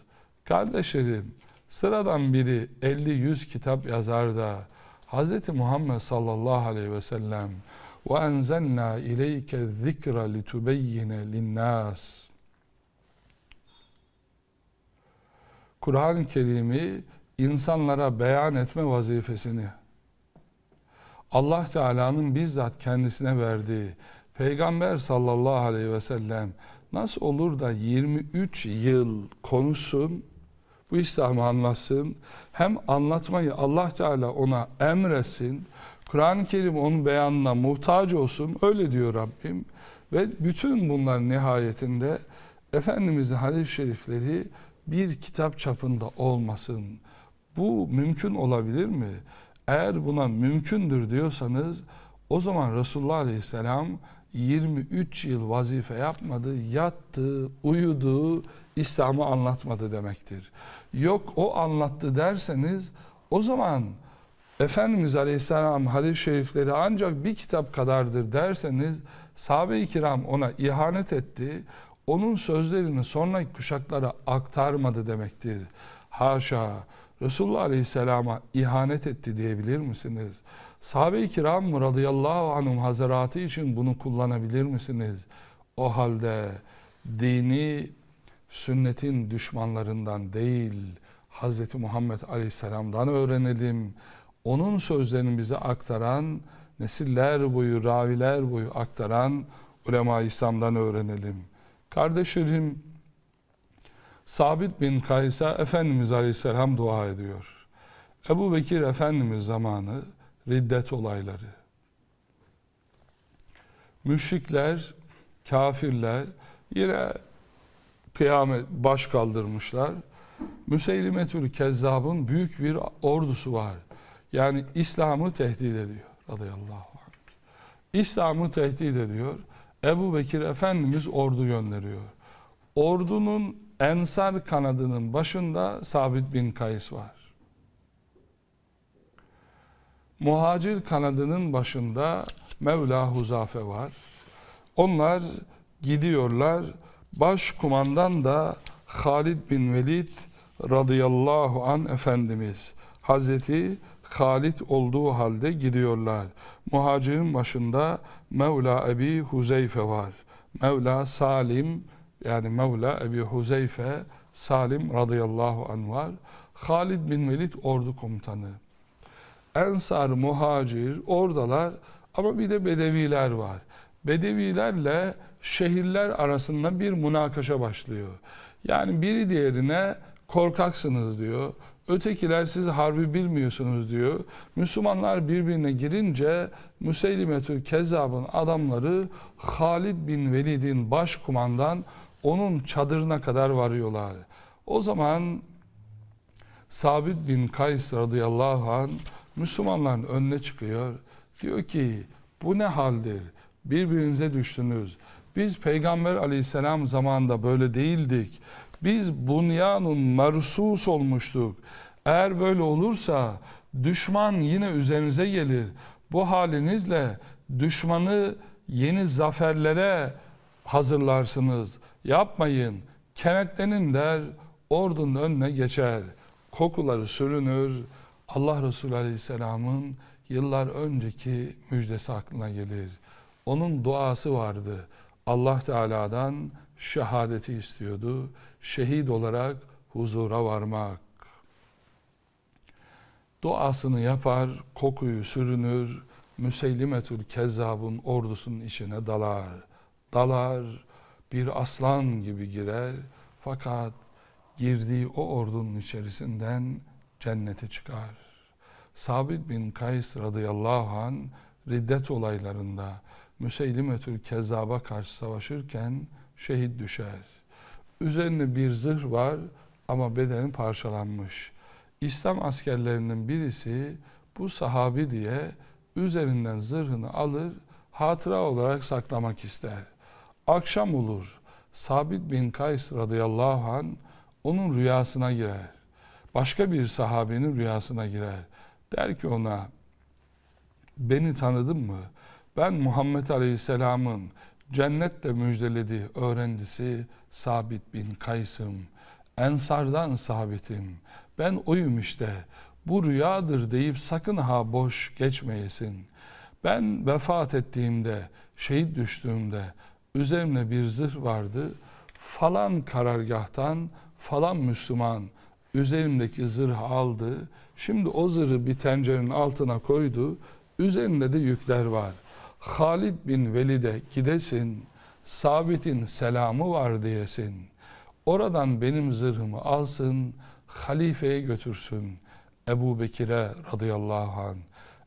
Kardeşlerim, sıradan biri 50-100 kitap yazar da Hz. Muhammed sallallahu aleyhi ve sellem وَاَنْزَلْنَا اِلَيْكَ الذِّكْرَ لِتُبَيِّنَ لِلنَّاسِ Kur'an-ı Kerim'i insanlara beyan etme vazifesini Allah Teala'nın bizzat kendisine verdiği Peygamber sallallahu aleyhi ve sellem nasıl olur da 23 yıl konuşsun, bu İslam'ı anlatsın, hem anlatmayı Allah Teala ona emretsin, Kur'an-ı Kerim onun beyanına muhtaç olsun, öyle diyor Rabbim. Ve bütün bunların nihayetinde Efendimiz'in hadis-i şerifleri bir kitap çapında olmasın. Bu mümkün olabilir mi? Eğer buna mümkündür diyorsanız o zaman Resulullah Aleyhisselam 23 yıl vazife yapmadı, yattı, uyudu, İslam'ı anlatmadı demektir. Yok o anlattı derseniz O zaman Efendimiz Aleyhisselam hadis-i şerifleri ancak bir kitap kadardır derseniz, sahabe-i kiram ona ihanet etti, onun sözlerini sonraki kuşaklara aktarmadı demektir. Haşa, Resulullah Aleyhisselam'a ihanet etti diyebilir misiniz? Sahabe-i kiram radıyallahu anhum hazretleri için bunu kullanabilir misiniz? O halde dini sünnetin düşmanlarından değil, Hz. Muhammed Aleyhisselam'dan öğrenelim. Onun sözlerini bize aktaran, nesiller boyu, raviler boyu aktaran ulema-i İslam'dan öğrenelim. Kardeşlerim, Sabit bin Kays'a Efendimiz Aleyhisselam dua ediyor. Ebubekir Efendimiz zamanı riddet olayları. Müşrikler, kafirler yine kıyamet baş kaldırmışlar. Müseylimetül Kezzab'ın büyük bir ordusu var. Yani İslam'ı tehdit ediyor. Radıyallahu anh. İslam'ı tehdit ediyor. Ebubekir Efendimiz ordu gönderiyor. Ordunun Ensar kanadının başında Sabit bin Kays var. Muhacir kanadının başında Mevla Huzafe var. Onlar gidiyorlar. Başkumandan da Halid bin Velid radıyallahu an Efendimiz Hazreti Halid olduğu halde gidiyorlar. Muhacirin başında Mevla Ebi Huzeyfe var. Mevla Salim, yani Mevla Ebi Huzeyfe Salim radıyallahu anh var. Halid bin Velid ordu komutanı. Ensar, muhacir oradalar ama bir de bedeviler var. Bedevilerle şehirler arasında bir münakaşa başlıyor. Yani biri diğerine korkaksınız diyor. Ötekiler siz harbi bilmiyorsunuz diyor. Müslümanlar birbirine girince Müseylimetül Kezzab'ın adamları Halid bin Velid'in başkumandan onun çadırına kadar varıyorlar. O zaman Sabit bin Kays radıyallahu anh Müslümanların önüne çıkıyor. Diyor ki bu ne haldir? Birbirinize düştünüz. Biz Peygamber aleyhisselam zamanında böyle değildik. Biz bunyanun mersus olmuştuk. Eğer böyle olursa düşman yine üzerinize gelir. Bu halinizle düşmanı yeni zaferlere hazırlarsınız. Yapmayın. Kenetlenin der, ordunun önüne geçer. Kokuları sürünür. Allah Resulü Aleyhisselam'ın yıllar önceki müjdesi aklına gelir. Onun duası vardı. Allah Teala'dan şehadeti istiyordu. Şehit olarak huzura varmak. Duasını yapar, kokuyu sürünür, Müseylimetül Kezzab'ın ordusunun içine dalar. Dalar, bir aslan gibi girer. Fakat girdiği o ordunun içerisinden cennete çıkar. Sabit bin Kays radıyallahu anh riddet olaylarında Müseylimetül Kezzab'a karşı savaşırken şehit düşer. Üzerine bir zırh var ama bedeni parçalanmış. İslam askerlerinin birisi bu sahabi diye üzerinden zırhını alır, hatıra olarak saklamak ister. Akşam olur. Sabit bin Kays radıyallahu anh onun rüyasına girer. Başka bir sahabenin rüyasına girer. Der ki ona, beni tanıdın mı? Ben Muhammed Aleyhisselam'ın cennetle müjdelediği öğrencisi Sabit bin Kays'ım. Ensardan Sabit'im. Ben oyum işte. Bu rüyadır deyip sakın ha boş geçmeyesin. Ben vefat ettiğimde, şehit düştüğümde üzerimde bir zırh vardı. Falan karargahtan falan Müslüman üzerimdeki zırhı aldı. Şimdi o zırhı bir tencerenin altına koydu. Üzerinde de yükler var. Halid bin Velid'e gidesin, Sabit'in selamı var diyesin. Oradan benim zırhımı alsın, halifeye götürsün. Ebu Bekir'e radıyallahu anh.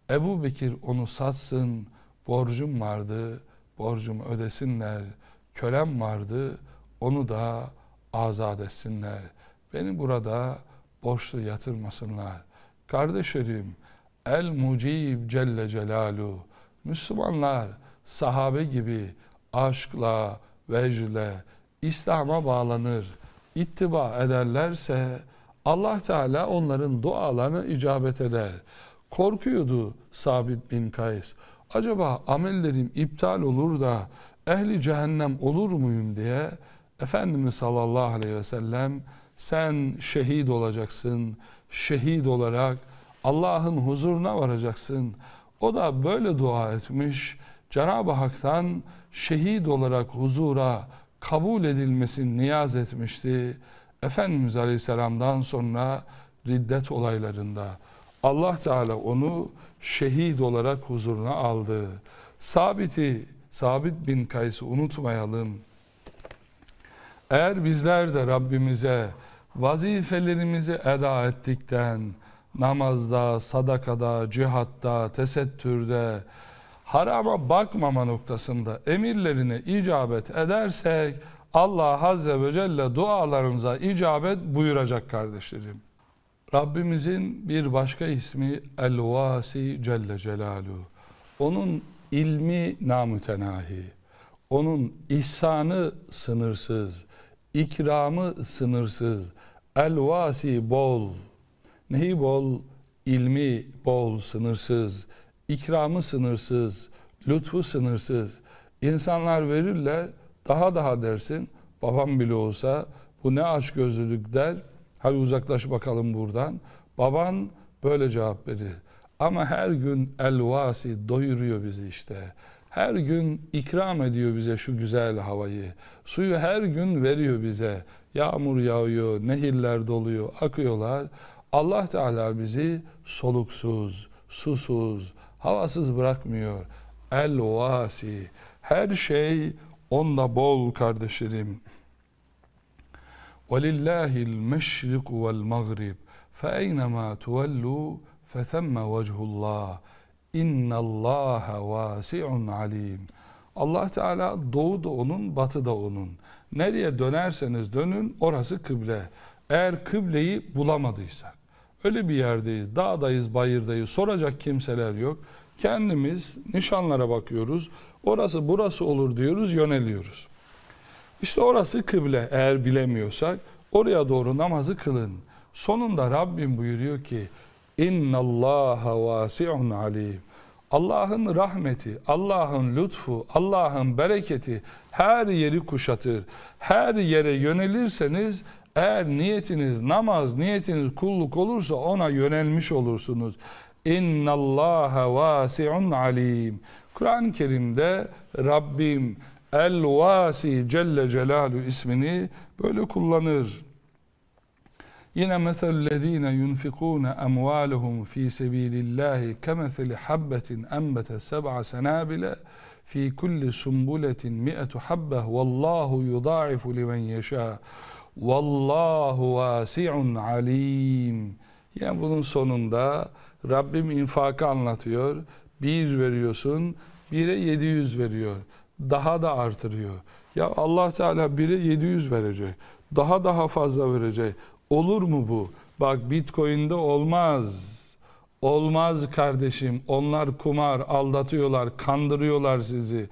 Ebu Bekir onu satsın, borcum vardı, borcumu ödesinler. Kölem vardı, onu da azat etsinler. Beni burada borçlu yatırmasınlar. Kardeşlerim, El-Mucîb Celle Celaluhu. Müslümanlar sahabe gibi aşkla, vecle, İslam'a bağlanır, ittiba ederlerse Allah Teala onların dualarını icabet eder. Korkuyordu Sabit bin Kays. Acaba amellerim iptal olur da ehli cehennem olur muyum diye Efendimiz sallallahu aleyhi ve sellem sen şehit olacaksın, şehit olarak Allah'ın huzuruna varacaksın. O da böyle dua etmiş, Cenab-ı Hak'tan şehit olarak huzura kabul edilmesini niyaz etmişti. Efendimiz Aleyhisselam'dan sonra riddet olaylarında Allah Teala onu şehit olarak huzuruna aldı. Sabit bin Kays'ı unutmayalım. Eğer bizler de Rabbimize vazifelerimizi eda ettikten, namazda, sadakada, cihatta, tesettürde, harama bakmama noktasında emirlerine icabet edersek, Allah Azze ve Celle dualarımıza icabet buyuracak kardeşlerim. Rabbimizin bir başka ismi El-Vasi Celle Celaluhu. Onun ilmi namütenahi, onun ihsanı sınırsız, ikramı sınırsız. El-Vasi bol, neyi bol? İlmi bol, sınırsız, ikramı sınırsız, lütfu sınırsız. İnsanlar verirler, daha dersin, babam bile olsa bu ne açgözlülük der, hadi uzaklaş bakalım buradan. Baban böyle cevap verir. Ama her gün El-Vasi doyuruyor bizi işte. Her gün ikram ediyor bize şu güzel havayı. Suyu her gün veriyor bize. Yağmur yağıyor, nehirler doluyor, akıyorlar. Allah Teala bizi soluksuz, susuz, havasız bırakmıyor. El-Vasi. Her şey onda bol kardeşlerim. وَلِلَّهِ الْمَشْرِقُ وَالْمَغْرِبُ فَاَيْنَمَا تُوَلُّوا فَثَمَّ وَجْهُ اللّٰهِ اِنَّ اللّٰهَ وَاسِعٌ عَلِيمٌ. Allah Teala doğu da onun, batı da onun. Nereye dönerseniz dönün, orası kıble. Eğer kıbleyi bulamadıysak, öyle bir yerdeyiz, dağdayız, bayırdayız, soracak kimseler yok. Kendimiz nişanlara bakıyoruz, orası burası olur diyoruz, yöneliyoruz. İşte orası kıble, eğer bilemiyorsak oraya doğru namazı kılın. Sonunda Rabbim buyuruyor ki اِنَّ اللّٰهَ وَاسِعٌ عَلِيمٌ. Allah'ın rahmeti, Allah'ın lütfu, Allah'ın bereketi her yeri kuşatır. Her yere yönelirseniz, eğer niyetiniz namaz, niyetiniz kulluk olursa ona yönelmiş olursunuz. اِنَّ اللّٰهَ وَاسِعٌ عَلِيمٌ. Kur'an-ı Kerim'de Rabbim El-Vasi Celle Celaluhu ismini böyle kullanır. Yine mesellezine yunfikune emvaluhum fi sebilillahi kemeseli habbetin enbete seb'a senabile fi kulli sumbuletin mi'etu habbeh vallahu yudaifu limen yeşâ vallahu vâsi'un alîm. Yani bunun sonunda Rabbim infakı anlatıyor. 1 veriyorsun, 1'e 700 veriyor. Daha da artırıyor. Ya Allah Teala 1'e 700 verecek. Daha fazla verecek. Olur mu bu? Bak Bitcoin'de olmaz. Olmaz kardeşim. Onlar kumar, aldatıyorlar, kandırıyorlar sizi.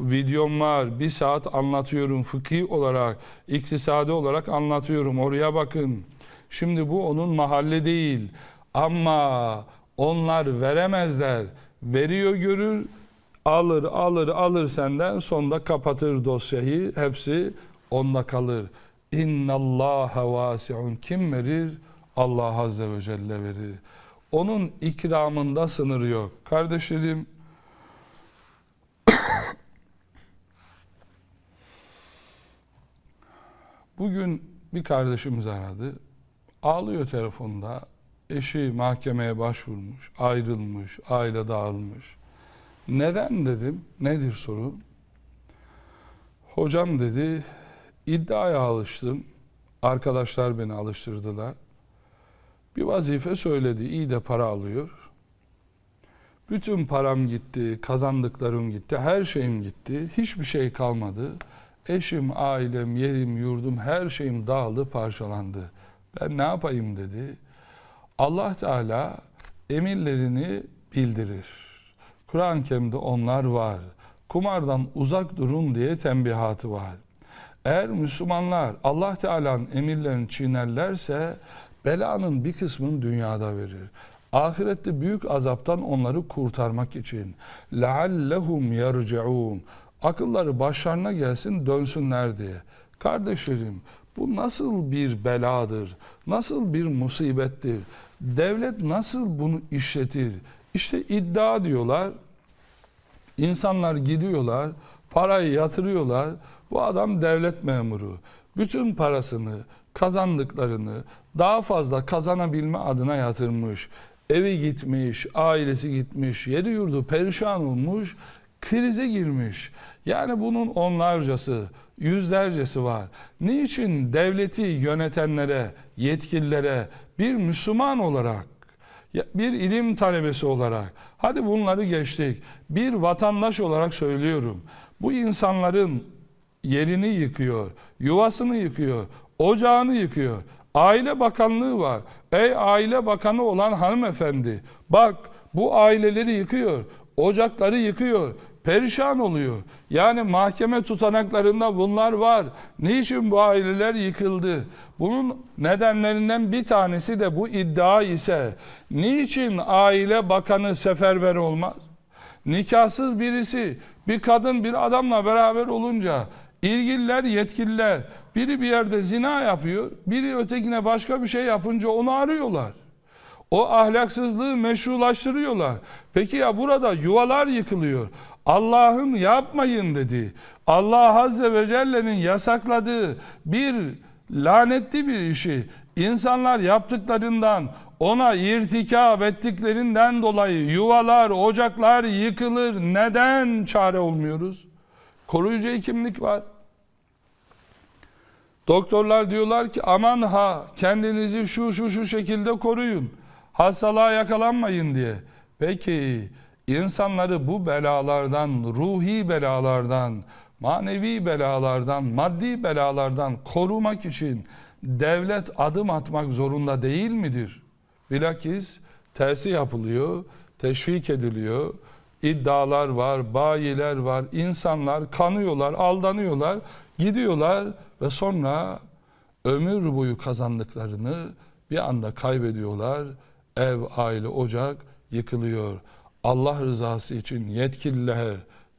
Videom var. 1 saat anlatıyorum fıkhi olarak, iktisadi olarak anlatıyorum. Oraya bakın. Şimdi bu onun mahalle değil. Ama onlar veremezler. Veriyor görür. Alır senden, sonunda kapatır dosyayı, hepsi onda kalır. اِنَّ اللّٰهَ وَاسِعٌ. Kim verir? Allah Azze ve Celle verir. Onun ikramında sınır yok. Kardeşlerim, bugün bir kardeşimiz aradı, ağlıyor telefonda, eşi mahkemeye başvurmuş, ayrılmış, aile dağılmış. Neden dedim, nedir sorun? Hocam dedi, iddiaya alıştım, arkadaşlar beni alıştırdılar. Bir vazife söyledi, iyi de para alıyor. Bütün param gitti, kazandıklarım gitti, her şeyim gitti, hiçbir şey kalmadı. Eşim, ailem, yerim, yurdum, her şeyim dağıldı, parçalandı. Ben ne yapayım dedi. Allah Teala emirlerini bildirir. Kur'an-ı Kerim'de onlar var. Kumardan uzak durun diye tembihatı var. Eğer Müslümanlar Allah Teala'nın emirlerini çiğnerlerse belanın bir kısmını dünyada verir. Ahirette büyük azaptan onları kurtarmak için. لَعَلَّهُمْ يَرْجَعُونَ Akılları başlarına gelsin, dönsünler diye. Kardeşlerim, bu nasıl bir beladır? Nasıl bir musibettir? Devlet nasıl bunu işletir? İşte iddia diyorlar. İnsanlar gidiyorlar, parayı yatırıyorlar. Bu adam devlet memuru. Bütün parasını, kazandıklarını daha fazla kazanabilme adına yatırmış. Evi gitmiş, ailesi gitmiş, yeri yurdu perişan olmuş, krize girmiş. Yani bunun onlarcası, yüzlercesi var. Niçin devleti yönetenlere, yetkililere bir Müslüman olarak, bir ilim talebesi olarak, hadi bunları geçtik, bir vatandaş olarak söylüyorum. Bu insanların yerini yıkıyor, yuvasını yıkıyor, ocağını yıkıyor. Aile Bakanlığı var. Ey Aile Bakanı olan hanımefendi, bak bu aileleri yıkıyor, ocakları yıkıyor, perişan oluyor. Yani mahkeme tutanaklarında bunlar var. Niçin bu aileler yıkıldı? Bunun nedenlerinden bir tanesi de bu iddia ise, niçin Aile Bakanı seferber olmaz? Nikahsız birisi, bir kadın bir adamla beraber olunca, ilgililer, yetkililer, biri bir yerde zina yapıyor, biri ötekine başka bir şey yapınca onu arıyorlar. O ahlaksızlığı meşrulaştırıyorlar. Peki ya burada yuvalar yıkılıyor. Allah'ın yapmayın dediği, Allah Azze ve Celle'nin yasakladığı bir lanetli bir işi insanlar yaptıklarından, ona irtikab ettiklerinden dolayı yuvalar, ocaklar yıkılır. Neden çare olmuyoruz? Koruyucu hekimlik var. Doktorlar diyorlar ki aman ha kendinizi şu şekilde koruyun. Hastalığa yakalanmayın diye. Peki insanları bu belalardan, ruhi belalardan, manevi belalardan, maddi belalardan korumak için devlet adım atmak zorunda değil midir? Bilakis tersi yapılıyor, teşvik ediliyor. İddialar var, bayiler var, insanlar kanıyorlar, aldanıyorlar, gidiyorlar ve sonra ömür boyu kazandıklarını bir anda kaybediyorlar. Ev, aile, ocak yıkılıyor. Allah rızası için yetkililer,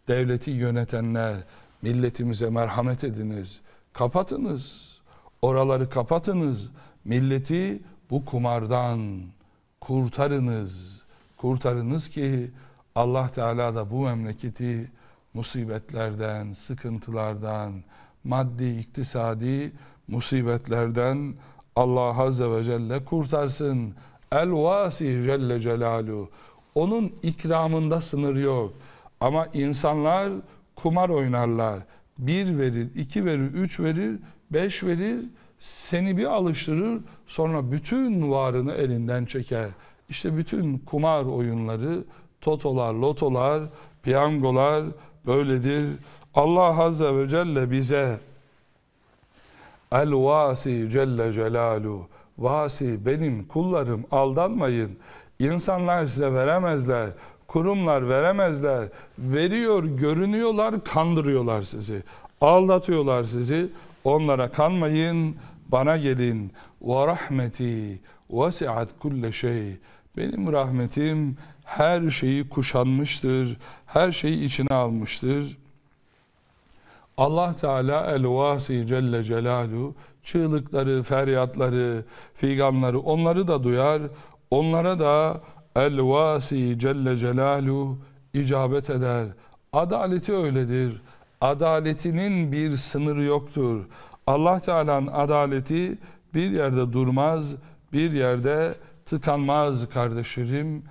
devleti yönetenler, milletimize merhamet ediniz. Kapatınız, oraları kapatınız. Milleti bu kumardan kurtarınız. Kurtarınız ki Allah Teala da bu memleketi musibetlerden, sıkıntılardan, maddi, iktisadi musibetlerden Allah Azze ve Celle kurtarsın. El-Vasi Celle Celaluhu. Onun ikramında sınır yok. Ama insanlar kumar oynarlar. 1 verir, 2 verir, 3 verir, 5 verir. Seni bir alıştırır, sonra bütün varını elinden çeker. İşte bütün kumar oyunları, totolar, lotolar, piyangolar böyledir. Allah Azze ve Celle bize El-Vasi Celle Celaluhu, Vasi benim kullarım, aldanmayın. İnsanlar size veremezler, kurumlar veremezler. Veriyor, görünüyorlar, kandırıyorlar sizi. Aldatıyorlar sizi. Onlara kanmayın, bana gelin. Ve rahmeti vasiat kulle şey. Benim rahmetim her şeyi kuşanmıştır, her şeyi içine almıştır. Allah Teala El-Vasi Celle Celaluhu çığlıkları, feryatları, figanları onları da duyar. Onlara da El-Vasi Celle Celaluhu icabet eder. Adaleti öyledir. Adaletinin bir sınırı yoktur. Allah Teala'nın adaleti bir yerde durmaz, bir yerde tıkanmaz kardeşlerim.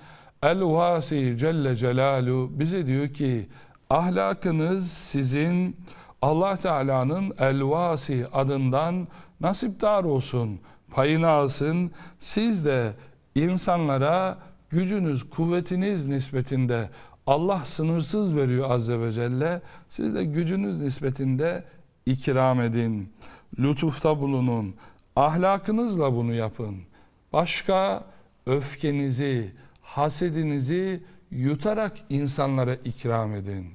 El-Vasi Celle Celaluhu bize diyor ki ahlakınız sizin Allah Teala'nın El-Vasi adından nasipdar olsun, payını alsın. Siz de insanlara gücünüz, kuvvetiniz nispetinde Allah sınırsız veriyor Azze ve Celle. Siz de gücünüz nispetinde ikram edin, lütufta bulunun, ahlakınızla bunu yapın. Başka öfkenizi, hasedinizi yutarak insanlara ikram edin.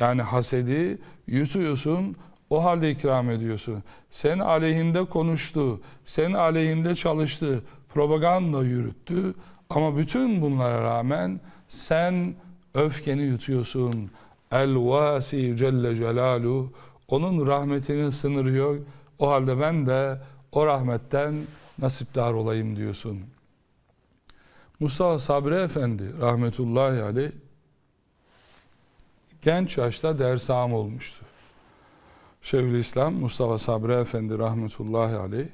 Yani hasedi yutuyorsun, o halde ikram ediyorsun. Sen aleyhinde konuştu, sen aleyhinde çalıştı, propaganda yürüttü. Ama bütün bunlara rağmen sen öfkeni yutuyorsun. El-Vasi Celle Celaluhu, onun rahmetinin sınırı yok. O halde ben de o rahmetten nasipdar olayım diyorsun. Mustafa Sabri Efendi rahmetullahi aleyh genç yaşta dersam olmuştu. Şeyhülislam Mustafa Sabri Efendi rahmetullahi aleyh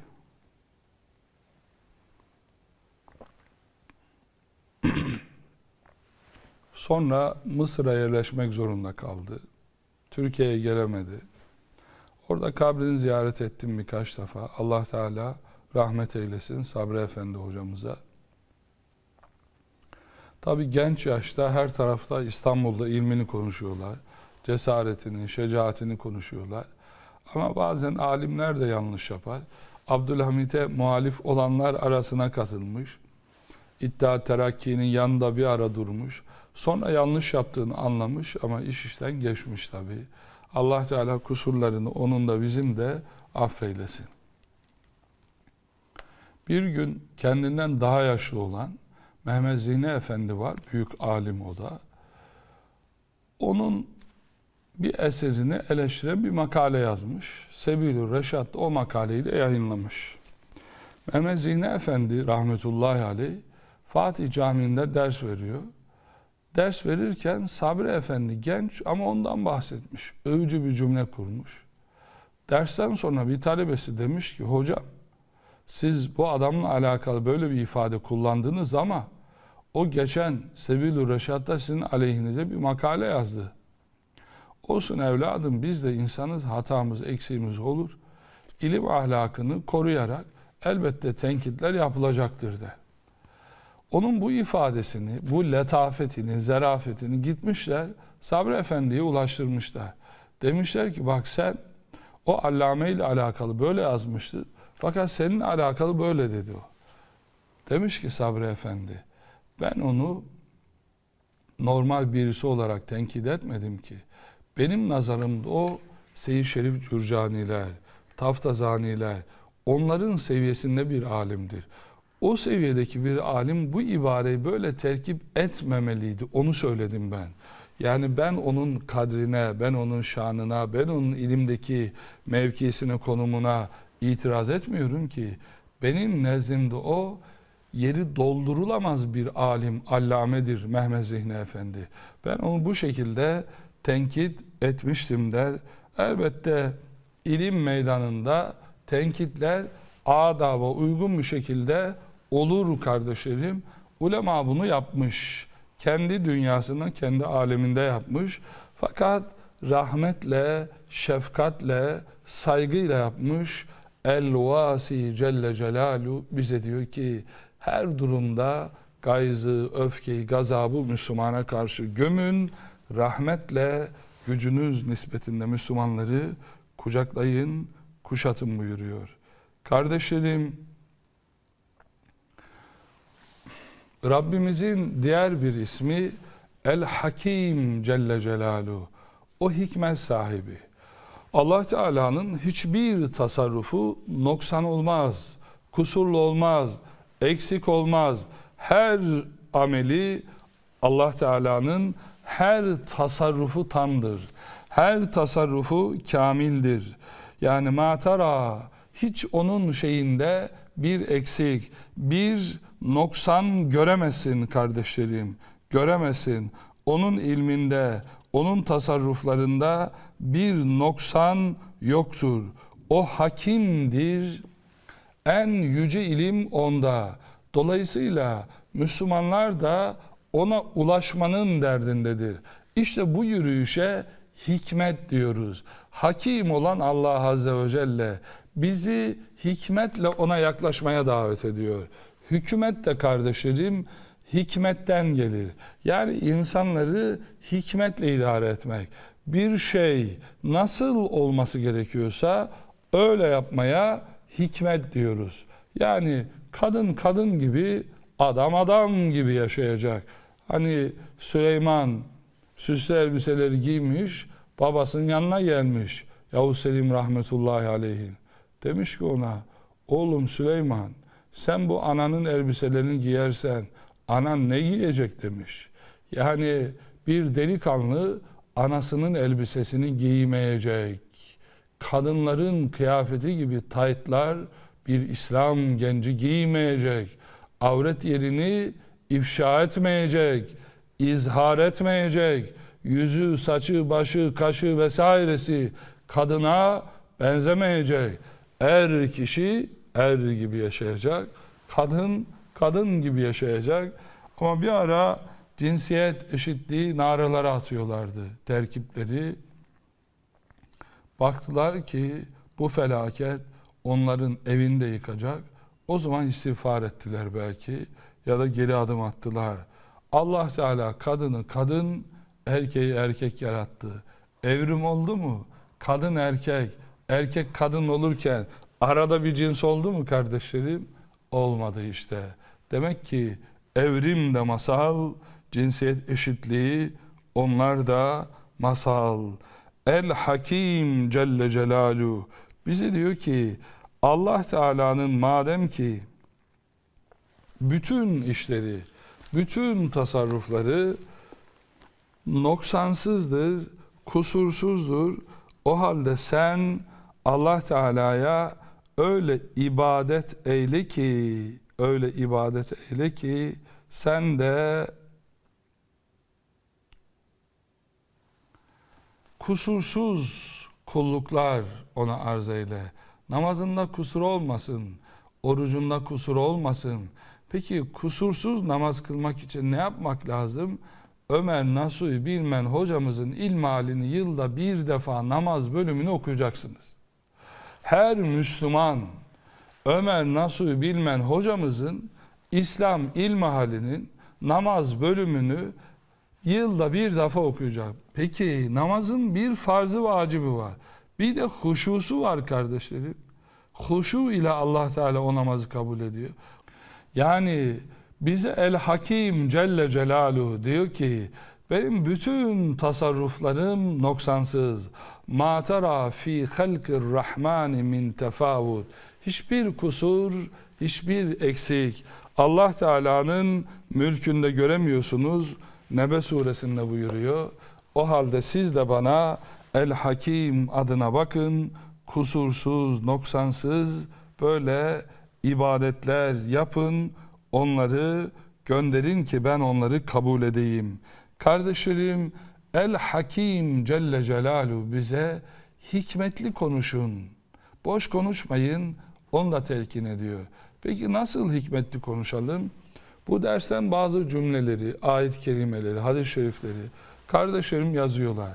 sonra Mısır'a yerleşmek zorunda kaldı. Türkiye'ye gelemedi. Orada kabrini ziyaret ettim birkaç defa. Allah Teala rahmet eylesin Sabri Efendi hocamıza. Tabi genç yaşta her tarafta İstanbul'da ilmini konuşuyorlar. Cesaretini, şecaatini konuşuyorlar. Ama bazen alimler de yanlış yapar. Abdülhamid'e muhalif olanlar arasına katılmış. İttihat Terakki'nin yanında bir ara durmuş. Sonra yanlış yaptığını anlamış ama iş işten geçmiş tabi. Allah Teala kusurlarını onun da bizim de affeylesin. Bir gün kendinden daha yaşlı olan Mehmet Zihni Efendi var. Büyük alim o da. Onun bir eserini eleştiren bir makale yazmış. Sebil-i Reşad'da o makaleyi de yayınlamış. Mehmet Zihni Efendi rahmetullahi aleyh Fatih Camii'nde ders veriyor. Ders verirken Sabri Efendi genç ama ondan bahsetmiş. Övücü bir cümle kurmuş. Dersten sonra bir talebesi demiş ki hocam siz bu adamla alakalı böyle bir ifade kullandınız ama o geçen Sebil-i Reşad'da sizin aleyhinize bir makale yazdı. Olsun evladım, biz de insanız, hatamız eksiğimiz olur. İlim ahlakını koruyarak elbette tenkitler yapılacaktır de. Onun bu ifadesini, bu letafetini, zarafetini gitmişler Sabri Efendi'ye ulaştırmışlar. Demişler ki bak sen o allame ile alakalı böyle yazmıştı fakat seninle alakalı böyle dedi o. Demiş ki Sabri Efendi ben onu normal birisi olarak tenkit etmedim ki. Benim nazarımda o Seyyid Şerif Cürcaniler, Taftazaniler onların seviyesinde bir alimdir. O seviyedeki bir alim bu ibareyi böyle terkip etmemeliydi. Onu söyledim ben. Yani ben onun kadrine, ben onun şanına, ben onun ilimdeki mevkisine, konumuna itiraz etmiyorum ki. Benim nezdimde o yeri doldurulamaz bir alim, allamedir Mehmet Zihni Efendi. Ben onu bu şekilde tenkit etmiştim der. Elbette ilim meydanında tenkitler adaba uygun bir şekilde olur kardeşlerim. Ulema bunu yapmış. Kendi dünyasını kendi aleminde yapmış. Fakat rahmetle, şefkatle, saygıyla yapmış. El-Vasi Celle Celaluhu bize diyor ki her durumda gayzı, öfkeyi, gazabı Müslümana karşı gömün. Rahmetle gücünüz nispetinde Müslümanları kucaklayın, kuşatın buyuruyor. Kardeşlerim, Rabbimizin diğer bir ismi El-Hakim Celle Celaluhu. O hikmet sahibi. Allah Teala'nın hiçbir tasarrufu noksan olmaz, kusurlu olmaz, eksik olmaz. Her ameli Allah Teala'nın her tasarrufu tamdır. Her tasarrufu kamildir. Yani matara hiç onun şeyinde bir eksik, bir noksan göremesin kardeşlerim. Göremesin. Onun ilminde, onun tasarruflarında bir noksan yoktur. O hakimdir. En yüce ilim onda. Dolayısıyla Müslümanlar da ona ulaşmanın derdindedir. İşte bu yürüyüşe hikmet diyoruz. Hakim olan Allah Azze ve Celle bizi hikmetle ona yaklaşmaya davet ediyor. Hükümet de kardeşlerim hikmetten gelir. Yani insanları hikmetle idare etmek. Bir şey nasıl olması gerekiyorsa öyle yapmaya hikmet diyoruz. Yani kadın kadın gibi, adam adam gibi yaşayacak. Hani Süleyman süslü elbiseleri giymiş, babasının yanına gelmiş. Yavuz Selim rahmetullahi aleyhi. Demiş ki ona, oğlum Süleyman sen bu ananın elbiselerini giyersen anan ne giyecek demiş. Yani bir delikanlı anasının elbisesini giymeyecek. Kadınların kıyafeti gibi taytlar bir İslam genci giymeyecek. Avret yerini ifşa etmeyecek, izhar etmeyecek. Yüzü, saçı, başı, kaşı vesairesi kadına benzemeyecek. Er kişi er gibi yaşayacak. Kadın, kadın gibi yaşayacak. Ama bir ara cinsiyet eşitliği naraları atıyorlardı terkipleri. Baktılar ki bu felaket onların evinde yıkacak. O zaman istiğfar ettiler belki ya da geri adım attılar. Allah Teala kadını kadın, erkeği erkek yarattı. Evrim oldu mu? Kadın erkek, erkek kadın olurken arada bir cins oldu mu kardeşlerim? Olmadı işte. Demek ki evrim de masal, cinsiyet eşitliği onlar da masal. El-Hakim Celle Celaluhu bize diyor ki Allah Teala'nın madem ki bütün işleri, bütün tasarrufları noksansızdır, kusursuzdur. O halde sen Allah Teala'ya öyle ibadet eyle ki, öyle ibadet eyle ki sen de kusursuz kulluklar ona arz eyle. Namazında kusur olmasın, orucunda kusur olmasın. Peki kusursuz namaz kılmak için ne yapmak lazım? Ömer Nasuhi Bilmen hocamızın ilmihalini yılda bir defa namaz bölümünü okuyacaksınız. Her Müslüman Ömer Nasuhi Bilmen hocamızın İslam ilmihalinin namaz bölümünü yılda bir defa okuyacak. Peki namazın bir farzı vacibi var. Bir de huşusu var kardeşlerim. Huşu ile Allah Teala o namazı kabul ediyor. Yani bize El-Hakim Celle Celaluhu diyor ki benim bütün tasarruflarım noksansız. Ma tera fi halkir rahmani min tefavut. Hiçbir kusur, hiçbir eksik Allah Teala'nın mülkünde göremiyorsunuz. Nebe suresinde buyuruyor. O halde siz de bana El-Hakim adına bakın, kusursuz, noksansız böyle ibadetler yapın, onları gönderin ki ben onları kabul edeyim. Kardeşlerim, El-Hakim Celle Celaluhu bize hikmetli konuşun, boş konuşmayın, onu da telkin ediyor. Peki nasıl hikmetli konuşalım? Bu dersten bazı cümleleri, ayet-i kerimeleri, hadis-i şerifleri kardeşlerim yazıyorlar.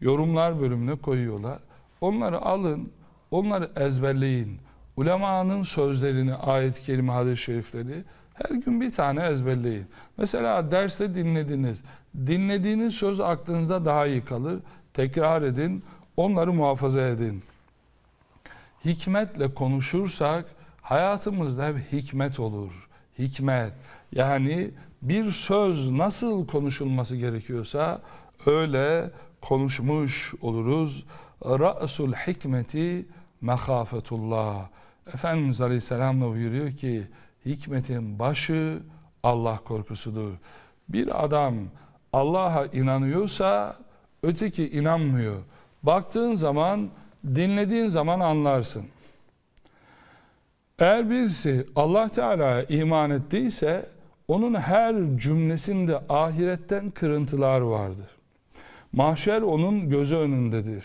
Yorumlar bölümüne koyuyorlar. Onları alın, onları ezberleyin. Ulemanın sözlerini, ayet-i kerime, hadis-i şerifleri her gün bir tane ezberleyin. Mesela derste dinlediniz. Dinlediğiniz söz aklınızda daha iyi kalır. Tekrar edin, onları muhafaza edin. Hikmetle konuşursak hayatımızda hep hikmet olur. Hikmet. Yani bir söz nasıl konuşulması gerekiyorsa öyle konuşmuş oluruz. Ra'sul hikmeti mehafetullah. Efendimiz Aleyhisselam'la buyuruyor ki hikmetin başı Allah korkusudur. Bir adam Allah'a inanıyorsa öteki inanmıyor. Baktığın zaman, dinlediğin zaman anlarsın. Eğer birisi Allah Teala'ya iman ettiyse onun her cümlesinde ahiretten kırıntılar vardır. Mahşer onun gözü önündedir.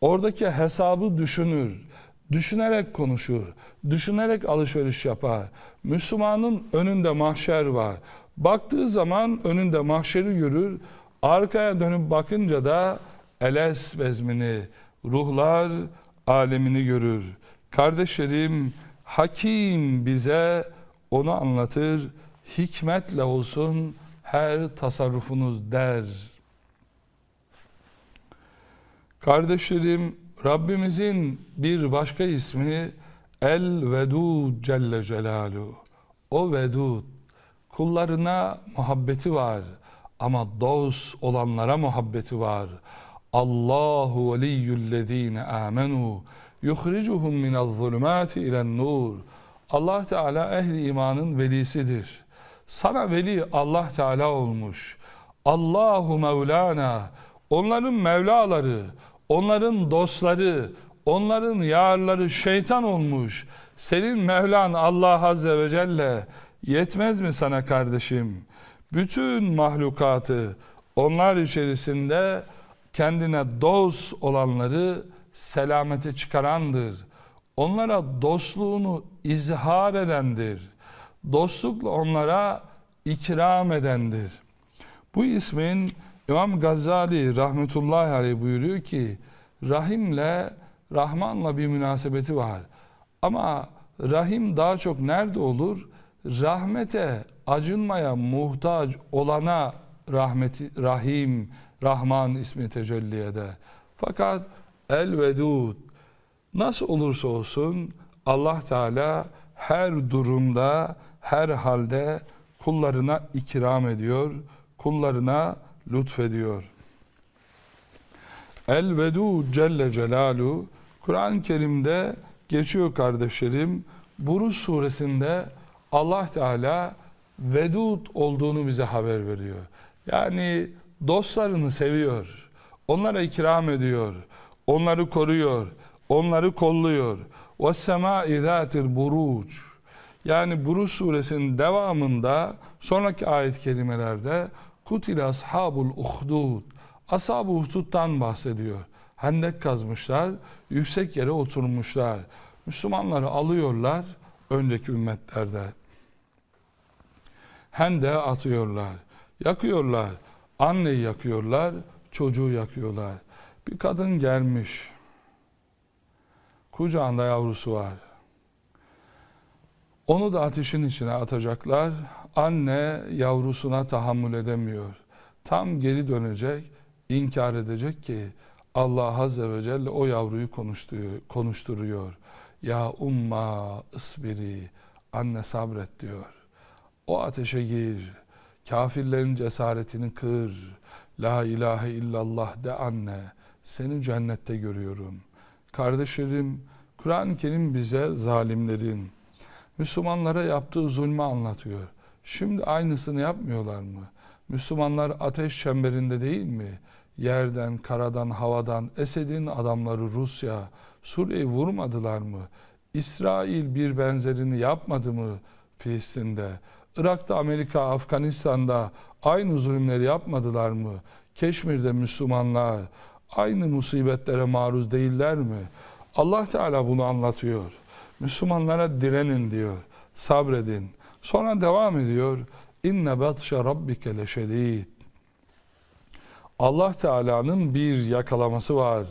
Oradaki hesabı düşünür, düşünerek konuşur, düşünerek alışveriş yapar. Müslümanın önünde mahşer var. Baktığı zaman önünde mahşeri görür, arkaya dönüp bakınca da eles bezmini, ruhlar alemini görür. Kardeşlerim, Hakim bize onu anlatır, hikmetle olsun her tasarrufunuz der. Kardeşlerim, Rabbimizin bir başka ismi El-Vedud Celle Celaluhu. O Vedud, kullarına muhabbeti var ama dost olanlara muhabbeti var. Allahu veliyyüllezine amenu yuhricuhum minel zulümati ilen nur. Allah Teala ehli imanın velisidir. Sana veli Allah Teala olmuş. Allahu Mevlana. Onların mevlaları, onların dostları, onların yarları şeytan olmuş. Senin Mevlan Allah Azze ve Celle yetmez mi sana kardeşim? Bütün mahlukatı, onlar içerisinde kendine dost olanları selamete çıkarandır. Onlara dostluğunu izhar edendir. Dostlukla onlara ikram edendir. Bu ismin İmam Gazali rahmetullahi aleyh buyuruyor ki, Rahim'le, Rahman'la bir münasebeti var. Ama Rahim daha çok nerede olur? Rahmete, acınmaya muhtaç olana rahmeti, Rahim, Rahman ismi tecelli eder. Fakat El-Vedud nasıl olursa olsun Allah Teala her durumda, her halde kullarına ikram ediyor, kullarına lütfediyor. El-Vedud Celle Celaluhu Kur'an-ı Kerim'de geçiyor kardeşlerim. Buruç suresinde Allah Teala Vedud olduğunu bize haber veriyor. Yani dostlarını seviyor, onlara ikram ediyor, onları koruyor, onları kolluyor. وَالسَّمَاءِ ذَاتِ الْبُرُوجِ Yani Buruç suresinin devamında sonraki ayet kelimelerde Kutil ashabul uhdud, ashab-ı uhdud'dan bahsediyor. Hendek kazmışlar, yüksek yere oturmuşlar. Müslümanları alıyorlar önceki ümmetlerde. Hendeğe atıyorlar, yakıyorlar. Anneyi yakıyorlar, çocuğu yakıyorlar. Bir kadın gelmiş. Kucağında yavrusu var. Onu da ateşin içine atacaklar. Anne yavrusuna tahammül edemiyor. Tam geri dönecek, inkar edecek ki Allah Azze ve Celle o yavruyu konuşturuyor. Ya umma ısbiri, anne sabret diyor. O ateşe gir, kafirlerin cesaretini kır. La ilahe illallah de anne, seni cennette görüyorum. Kardeşlerim, Kur'an-ı Kerim bize zalimlerin, Müslümanlara yaptığı zulmü anlatıyor. Şimdi aynısını yapmıyorlar mı? Müslümanlar ateş çemberinde değil mi? Yerden, karadan, havadan, Esed'in adamları Rusya, Suriye'yi vurmadılar mı? İsrail bir benzerini yapmadı mı Filistin'de? Irak'ta, Amerika, Afganistan'da aynı zulümleri yapmadılar mı? Keşmir'de Müslümanlar aynı musibetlere maruz değiller mi? Allah Teala bunu anlatıyor. Müslümanlara direnin diyor, sabredin. Sonra devam ediyor. İnne batşe rabbike leşedid. Allah Teala'nın bir yakalaması var.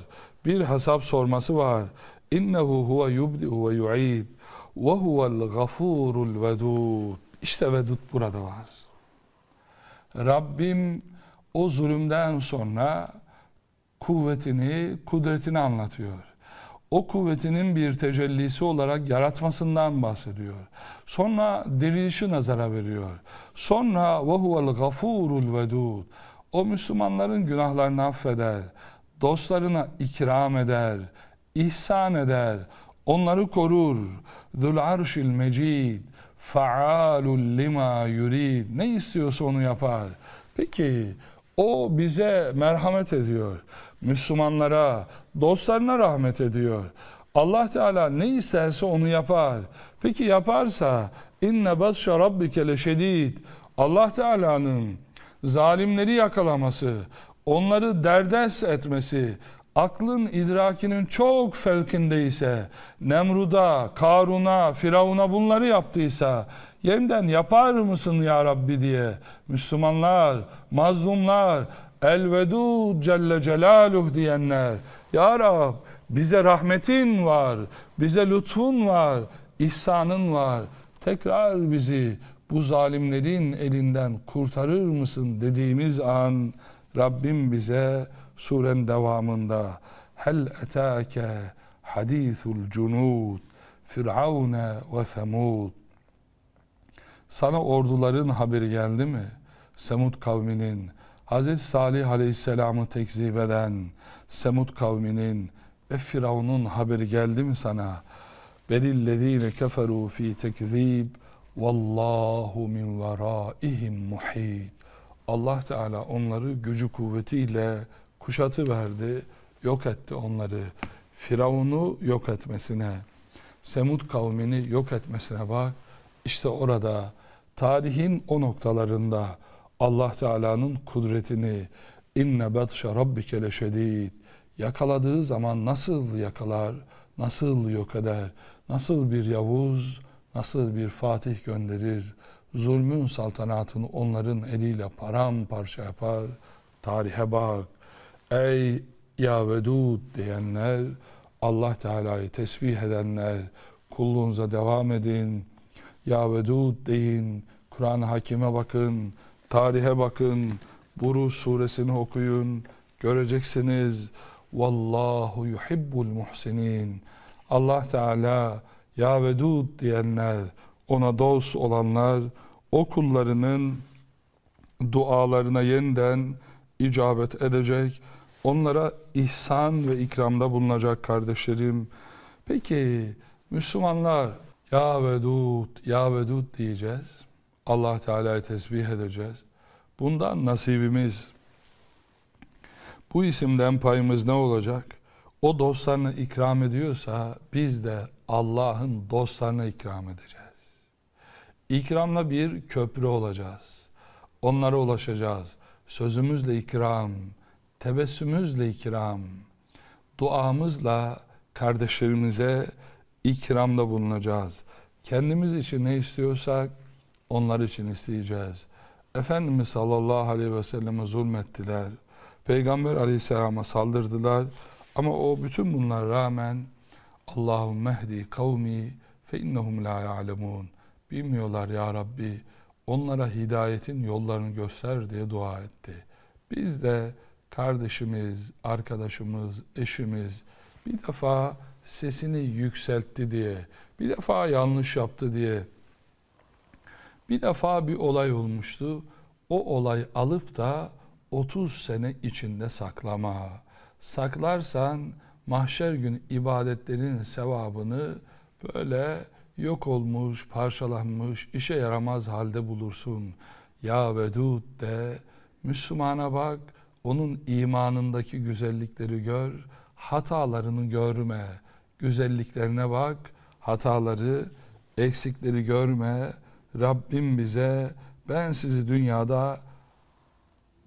Bir hesap sorması var. İnnehu huve yubdihu ve yu'id ve huvel gafurul vedud. İşte Vedud burada var. Rabbim o zulümden sonra kuvvetini, kudretini anlatıyor. O kuvvetinin bir tecellisi olarak yaratmasından bahsediyor. Sonra dirilişi nazara veriyor. Sonra وَهُوَ الْغَفُورُ الْوَدُودُ O Müslümanların günahlarını affeder, dostlarına ikram eder, ihsan eder, onları korur. ذُلْ عَرْشِ الْمَجِيدِ فَعَالُ لِمَا يُرِيدُ Ne istiyorsa onu yapar. Peki o bize merhamet ediyor. Müslümanlara, dostlarına rahmet ediyor. Allah Teala ne isterse onu yapar. Peki yaparsa inne batşe rabbike leşedid. Allah Teala'nın zalimleri yakalaması, onları derdest etmesi, aklın idrakinin çok fevkindeyse, Nemrud'a, Karun'a, Firavun'a bunları yaptıysa, yeniden yapar mısın ya Rabbi diye Müslümanlar, mazlumlar, El-Vedud Celle Celaluhu diyenler, ya Rab bize rahmetin var, bize lütfun var, ihsanın var, tekrar bizi bu zalimlerin elinden kurtarır mısın dediğimiz an Rabbim bize surenin devamında hel etâke hadîsul cunud firavune ve semud sana orduların haberi geldi mi? Semud kavminin, Hz. Salih Aleyhisselam'ı tekzip eden Semud kavminin ve Firavun'un haberi geldi mi sana? بَلِ الَّذ۪ينَ كَفَرُوا ف۪ي تَكْذ۪يبٍ وَاللّٰهُ مِنْ وَرَائِهِمْ مُح۪يدٍ. Allah Teala onları gücü kuvvetiyle kuşatıverdi, yok etti onları. Firavun'u yok etmesine, Semud kavmini yok etmesine bak. İşte orada, tarihin o noktalarında Allah Teala'nın kudretini inne batşa rabbike leşedid, yakaladığı zaman nasıl yakalar, nasıl yok eder, nasıl bir Yavuz, nasıl bir Fatih gönderir, zulmün saltanatını onların eliyle paramparça yapar. Tarihe bak. Ey Ya-Vedud diyenler, Allah Teala'yı tesbih edenler, kulluğunuza devam edin, Ya-Vedud deyin, Kur'an-ı Hakim'e bakın, tarihe bakın, Buruj suresini okuyun, göreceksiniz. Vallahu yuhibbul muhsinin. Allah Teala Ya-Vedud diyenler, ona dost olanlar, o kullarının dualarına yeniden icabet edecek, onlara ihsan ve ikramda bulunacak kardeşlerim. Peki Müslümanlar Ya-Vedud, Ya-Vedud diyeceğiz. Allah Teala'yı tesbih edeceğiz. Bundan nasibimiz, bu isimden payımız ne olacak? O dostlarını ikram ediyorsa biz de Allah'ın dostlarına ikram edeceğiz. İkramla bir köprü olacağız. Onlara ulaşacağız. Sözümüzle ikram, tebessümümüzle ikram, duamızla kardeşlerimize ikramda bulunacağız. Kendimiz için ne istiyorsak onlar için isteyeceğiz. Efendimiz sallallahu aleyhi ve selleme zulmettiler. Peygamber aleyhisselama saldırdılar. Ama o bütün bunlara rağmen Allahümmehdi kavmi fe innehum la ya'lemun. Bilmiyorlar ya Rabbi, onlara hidayetin yollarını göster diye dua etti. Biz de kardeşimiz, arkadaşımız, eşimiz bir defa sesini yükseltti diye, bir defa yanlış yaptı diye, bir defa bir olay olmuştu. O olay alıp da 30 sene içinde saklama. Saklarsan mahşer günü ibadetlerin sevabını böyle yok olmuş, parçalanmış, işe yaramaz halde bulursun. Ya-Vedud de, Müslümana bak, onun imanındaki güzellikleri gör, hatalarını görme. Güzelliklerine bak, hataları, eksikleri görme. Rabbim bize, ben sizi dünyada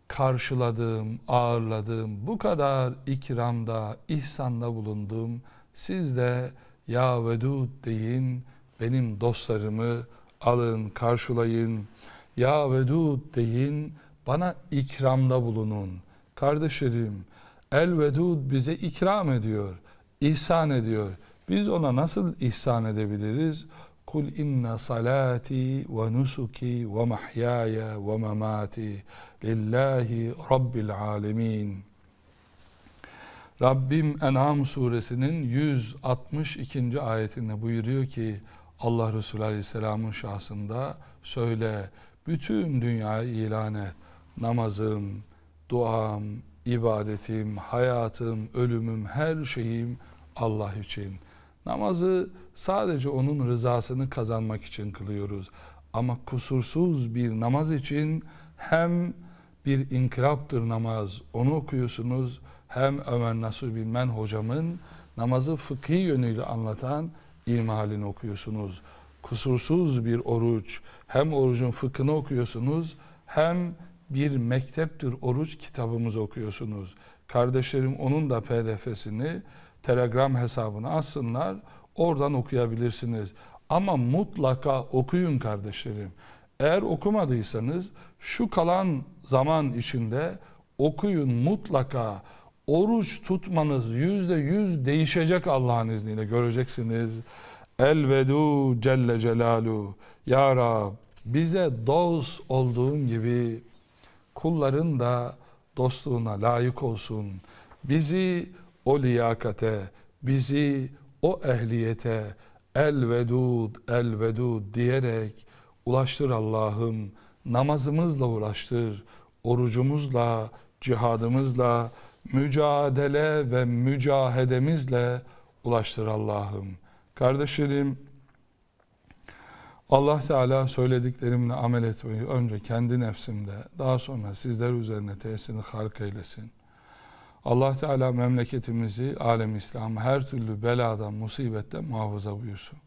karşıladım, ağırladım, bu kadar ikramda, ihsanda bulundum. Siz de Ya-Vedud deyin, benim dostlarımı alın, karşılayın. Ya-Vedud deyin, bana ikramda bulunun. Kardeşlerim, El-Vedud bize ikram ediyor, ihsan ediyor. Biz ona nasıl ihsan edebiliriz? Kul inna salati ve nusuki ve mahyaya ve mamati lillahi rabbil alemin. Rabbim En'am suresinin 162. ayetinde buyuruyor ki Allah Resulü Aleyhisselam'ın şahsında söyle, bütün dünyayı ilan et. Namazım, duam, ibadetim, hayatım, ölümüm, her şeyim Allah için. Namazı sadece onun rızasını kazanmak için kılıyoruz. Ama kusursuz bir namaz için hem bir inkılaptır namaz, onu okuyorsunuz, hem Ömer Nasuhi Bilmen hocamın namazı fıkhi yönüyle anlatan ilmihalini okuyorsunuz. Kusursuz bir oruç, hem orucun fıkhını okuyorsunuz, hem bir mekteptir oruç kitabımızı okuyorsunuz. Kardeşlerim onun da pdf'sini Telegram hesabına atsınlar, oradan okuyabilirsiniz. Ama mutlaka okuyun kardeşlerim. Eğer okumadıysanız şu kalan zaman içinde okuyun mutlaka. Oruç tutmanız %100 değişecek Allah'ın izniyle, göreceksiniz. El-Vedu Celle Celaluhu. Ya Rab, bize dost olduğun gibi kulların da dostluğuna layık olsun. Bizi o liyakate, bizi o ehliyete El-Vedud, El-Vedud diyerek ulaştır Allah'ım. Namazımızla ulaştır, orucumuzla, cihadımızla, mücadele ve mücahedemizle ulaştır Allah'ım. Kardeşlerim, Allah Teala söylediklerimle amel etmeyi önce kendi nefsimde, daha sonra sizler üzerine tesirini hark eylesin. Allah Teala memleketimizi, alem-i İslam'ı her türlü beladan, musibetten muhafaza buyursun.